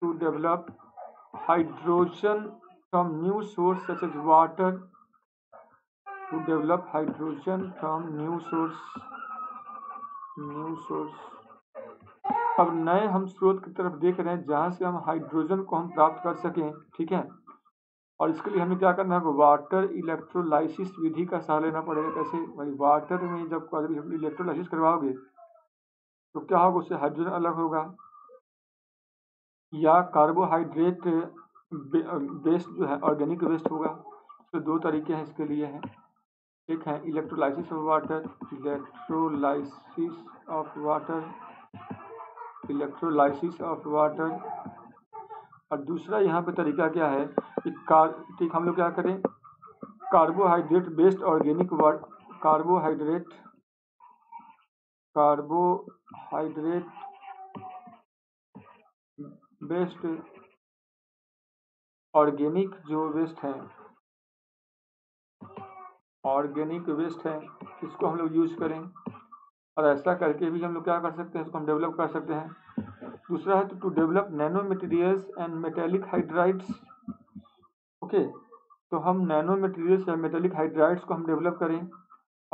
to develop hydrogen from new source such as water, अब नए हम स्रोत की तरफ देख रहे हैं जहाँ से हम हाइड्रोजन को हम प्राप्त कर सकें, ठीक है। और इसके लिए हमें क्या करना है, वाटर इलेक्ट्रोलाइसिस विधि का सहारा लेना पड़ेगा। कैसे भाई, वाटर में जब इलेक्ट्रोलाइसिस करवाओगे तो क्या होगा, उससे हाइड्रोजन अलग होगा या कार्बोहाइड्रेट वेस्ट जो है ऑर्गेनिक वेस्ट होगा। तो दो तरीके हैं इसके लिए हैं, एक है इलेक्ट्रोलाइसिस ऑफ वाटर और दूसरा यहाँ पे तरीका क्या है कि ठीक हम लोग क्या करें, कार्बोहाइड्रेट बेस्ड ऑर्गेनिक जो वेस्ट है इसको हम लोग यूज़ करें। और ऐसा करके भी हम लोग क्या कर सकते हैं, इसको हम डेवलप कर सकते हैं। दूसरा है to develop nano materials and metallic hydrides. Okay, तो हम नैनो मटेरियल्स या मेटेलिक हाइड्राइड्स को हम डेवलप करें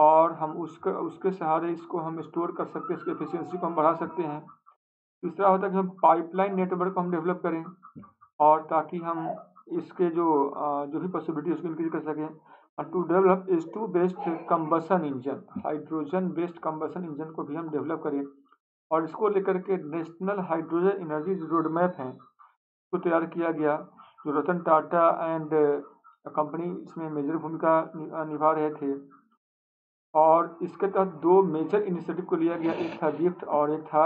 और हम उसके सहारे इसको हम स्टोर कर सकते हैं, इसकी एफिशिएंसी को हम बढ़ा सकते हैं। तीसरा होता है कि हम पाइपलाइन नेटवर्क को हम डेवलप करें और ताकि हम इसके जो भी पॉसिबिलिटी उसको इंक्रीज कर सकें। To develop H2 based combustion engine, hydrogen based combustion engine को भी हम डेवलप करें। और इसको लेकर के national hydrogen energy road map है, इसको तैयार किया गया, जो रतन टाटा एंड कंपनी इसमें मेजर भूमिका निभा रहे थे। और इसके तहत दो मेजर इनिशिएटिव को लिया गया, एक था गिफ्ट और एक था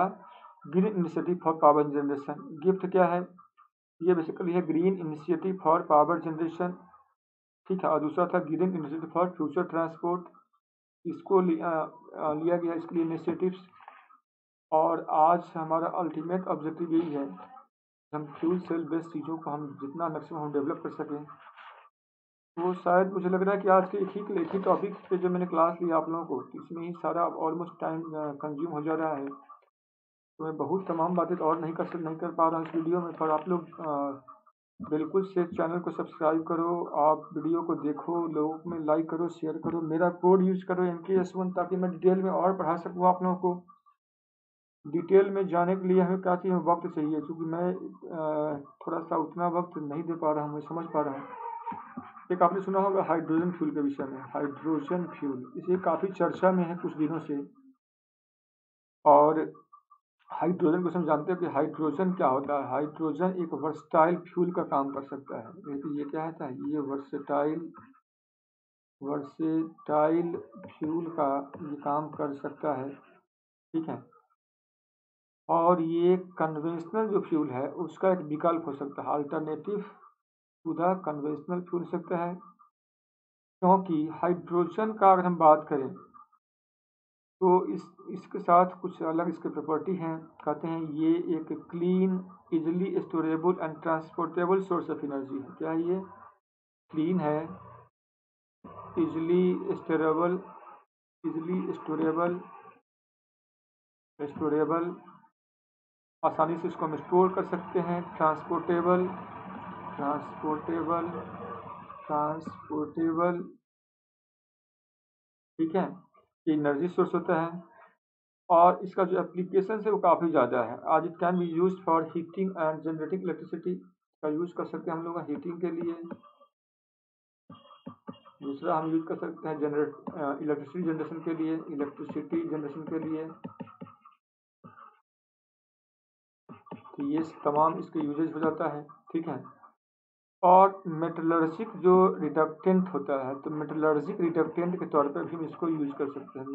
green initiative for power generation. Gift क्या है, ये बेसिकली है green initiative for power generation, ठीक है। और दूसरा था green initiative for future transport, इसको लिया गया इसके लिए इनिशिएटिव्स। और आज हमारा अल्टीमेट ऑब्जेक्टिव यही है, हम फ्यूल सेल बेस्ड चीज़ों को हम जितना मैक्सिमम हम डेवलप कर सकें। तो शायद मुझे लग रहा है कि आज के एक ही टॉपिक पे जो मैंने क्लास लिया आप लोगों को, इसमें ही सारा ऑलमोस्ट टाइम कंज्यूम हो जा रहा है, तो मैं बहुत तमाम बातें और नहीं कर पा रहा हूँ इस वीडियो में। पर आप लोग बिल्कुल से चैनल को सब्सक्राइब करो, आप वीडियो को देखो, लोगों में लाइक करो, शेयर करो, मेरा कोड यूज़ करो MKS1 ताकि मैं डिटेल में और पढ़ा सकूँ आप लोगों को। डिटेल में जाने के लिए हमें क्या चाहिए, वक्त चाहिए, क्योंकि मैं थोड़ा सा उतना वक्त नहीं दे पा रहा हूँ, मैं समझ पा रहा हूँ। एक आपने सुना होगा हाइड्रोजन फ्यूल के विषय में, हाइड्रोजन फ्यूल इसे काफ़ी चर्चा में है कुछ दिनों से। और हाइड्रोजन को हम जानते हैं कि हाइड्रोजन क्या होता है, हाइड्रोजन एक वर्सटाइल फ्यूल का काम कर सकता है। लेकिन ये क्या होता है, ये वर्सेटाइल फ्यूल का ये काम कर सकता है, ठीक है। और ये कन्वेंशनल जो फ्यूल है उसका एक विकल्प हो सकता है, alternative to the conventional fuel हो सकता है। क्योंकि हाइड्रोजन का अगर हम बात करें तो इसके साथ कुछ अलग इसके प्रॉपर्टी हैं। कहते हैं ये एक clean, easily storable and transportable source of energy है। क्या ये क्लीन है, इजली स्टोरेबल, आसानी से इसको हम स्टोर कर सकते हैं, ट्रांसपोर्टेबल, ठीक है, ये एनर्जी सोर्स होता है। और इसका जो एप्लीकेशन है वो काफ़ी ज़्यादा है। आज it can be use for heating and generating electricity, का यूज़ कर सकते हैं हम लोग हीटिंग के लिए। दूसरा हम यूज़ कर सकते हैं इलेक्ट्रिसिटी जनरेशन के लिए। तो ये तमाम इसके यूजेज हो जाता है, ठीक है। और मेटलर्जिक जो रिडक्टेंट होता है, तो मेटलर्जिक रिडक्टेंट के तौर पर भी हम इसको यूज कर सकते हैं,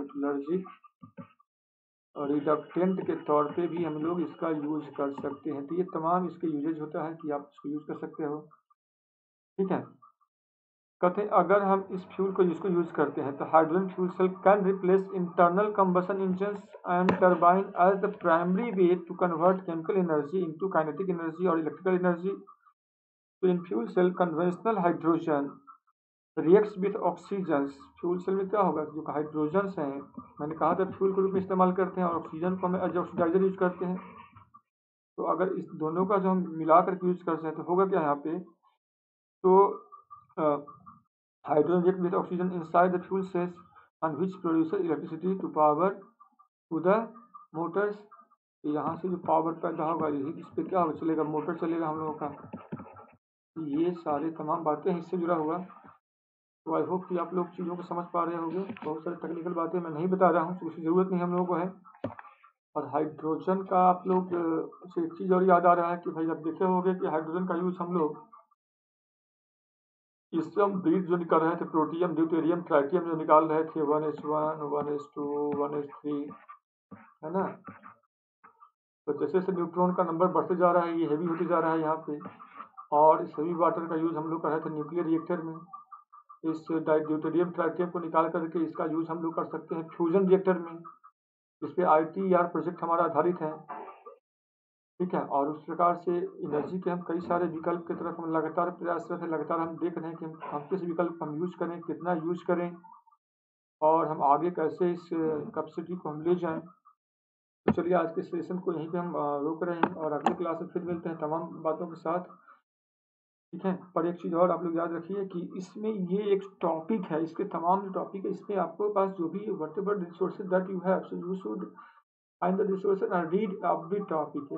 तो ये तमाम इसके यूजेज होता है कि आप इसको यूज कर सकते हो, ठीक है। कहते हैं अगर हम इस फ्यूल को यूज करते हैं तो hydrogen fuel cell can replace internal combustion engine and turbine as the primary way to convert chemical energy into kinetic energy और इलेक्ट्रिकल एनर्जी। तो in fuel cell conventional hydrogen reacts with oxygen, fuel cell में क्या होगा जो hydrogen हैं, मैंने कहा था फ्यूल के रूप में इस्तेमाल करते हैं और ऑक्सीजन को हम एज ऑक्सीडाइजर यूज करते हैं। तो अगर इस दोनों का जो हम मिला करके यूज करते हैं तो होगा क्या यहाँ पे, तो hydrogen react with oxygen inside the fuel cells and which produces electricity to power to the motors. यहाँ से जो पावर पैदा होगा यही इस पर क्या होगा चलेगा, मोटर चलेगा हम लोगों का। ये सारे तमाम बातें इससे जुड़ा हुआ। तो आई होप कि आप लोग चीज़ों को समझ पा रहे होंगे। बहुत सारी टेक्निकल बातें मैं नहीं बता रहा हूँ क्योंकि ज़रूरत नहीं हम लोगों को है। और हाइड्रोजन का आप लोग से एक चीज़ और याद आ रहा है कि भाई आप देखे होंगे कि हाइड्रोजन का यूज़ हम लोग इससे हम ब्रीथ जो निकाल रहे थे, प्रोटियम ड्यूटेरियम ट्राइटियम जो निकाल रहे थे 1H1 1H2 1H3 है ना। तो जैसे जैसे न्यूट्रॉन का नंबर बढ़ते जा रहा है ये हैवी होते जा रहा है यहाँ पे। और इस हैवी वाटर का यूज़ हम लोग कर रहे थे न्यूक्लियर रिएक्टर में। इस ड्यूटेरियम ट्राइटियम को निकाल करके इसका यूज़ हम लोग कर सकते हैं फ्यूजन रिएक्टर में, जिस पर ITR प्रोजेक्ट हमारा आधारित है, ठीक है। और उस प्रकार से एनर्जी के हम कई सारे विकल्प की तरफ हम लगातार प्रयासरत हैं। लगातार हम देख रहे हैं कि हम किस विकल्प हम यूज़ करें, कितना यूज़ करें और हम आगे कैसे इस कैपेसिटी को हम ले जाएँ। तो चलिए आज के सेशन को यहीं पे हम रोक रहे हैं और अगली क्लास में फिर मिलते हैं तमाम बातों के साथ, ठीक है। पर एक चीज़ और आप लोग याद रखिए कि इसमें ये एक टॉपिक है, इसके तमाम टॉपिक है, इसमें आपको पास जो भी vertebral resources that you have, so you should find the resources and read every topic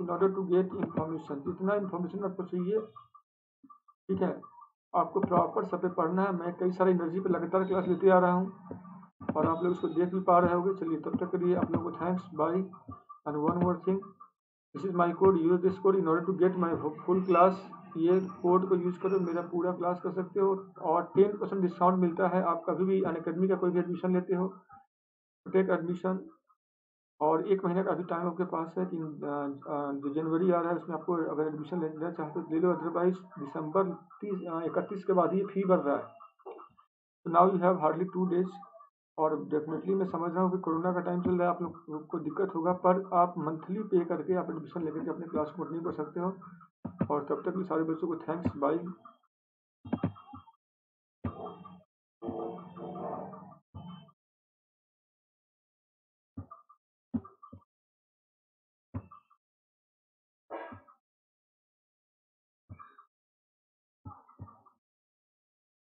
in order to get information. जितना इन्फॉर्मेशन आपको चाहिए, ठीक है, आपको प्रॉपर सब पे पढ़ना है। मैं कई सारे एनर्जी पर लगातार क्लास लेते आ रहा हूँ और आप लोग इसको देख भी पा रहे होंगे। चलिए तब तक के लिए आप लोगों को thanks, bye. And one more thing, this is my code, use this code in order to get my full class. ये कोड को यूज़ करो, मेरा पूरा क्लास कर सकते हो और 10% डिस्काउंट मिलता है। आप कभी भी अनअकैडमी का कोई भी एडमिशन लेते हो, टेक एडमिशन, और 1 महीने का अभी टाइम आपके पास है। जो जनवरी आ रहा है उसमें आपको अगर एडमिशन लेना चाहते हो ले लो, अदरवाइज दिसंबर 31 के बाद ये फी बढ़ रहा है। तो now you have hardly 2 days. और डेफिनेटली मैं समझ रहा हूँ कि कोरोना का टाइम चल रहा है, आप लोग को दिक्कत होगा, पर आप मंथली पे करके आप एडमिशन लेकर के अपने क्लास को अटेंड कर सकते हो। और तब तक भी सारे बच्चों को थैंक्स, बाय।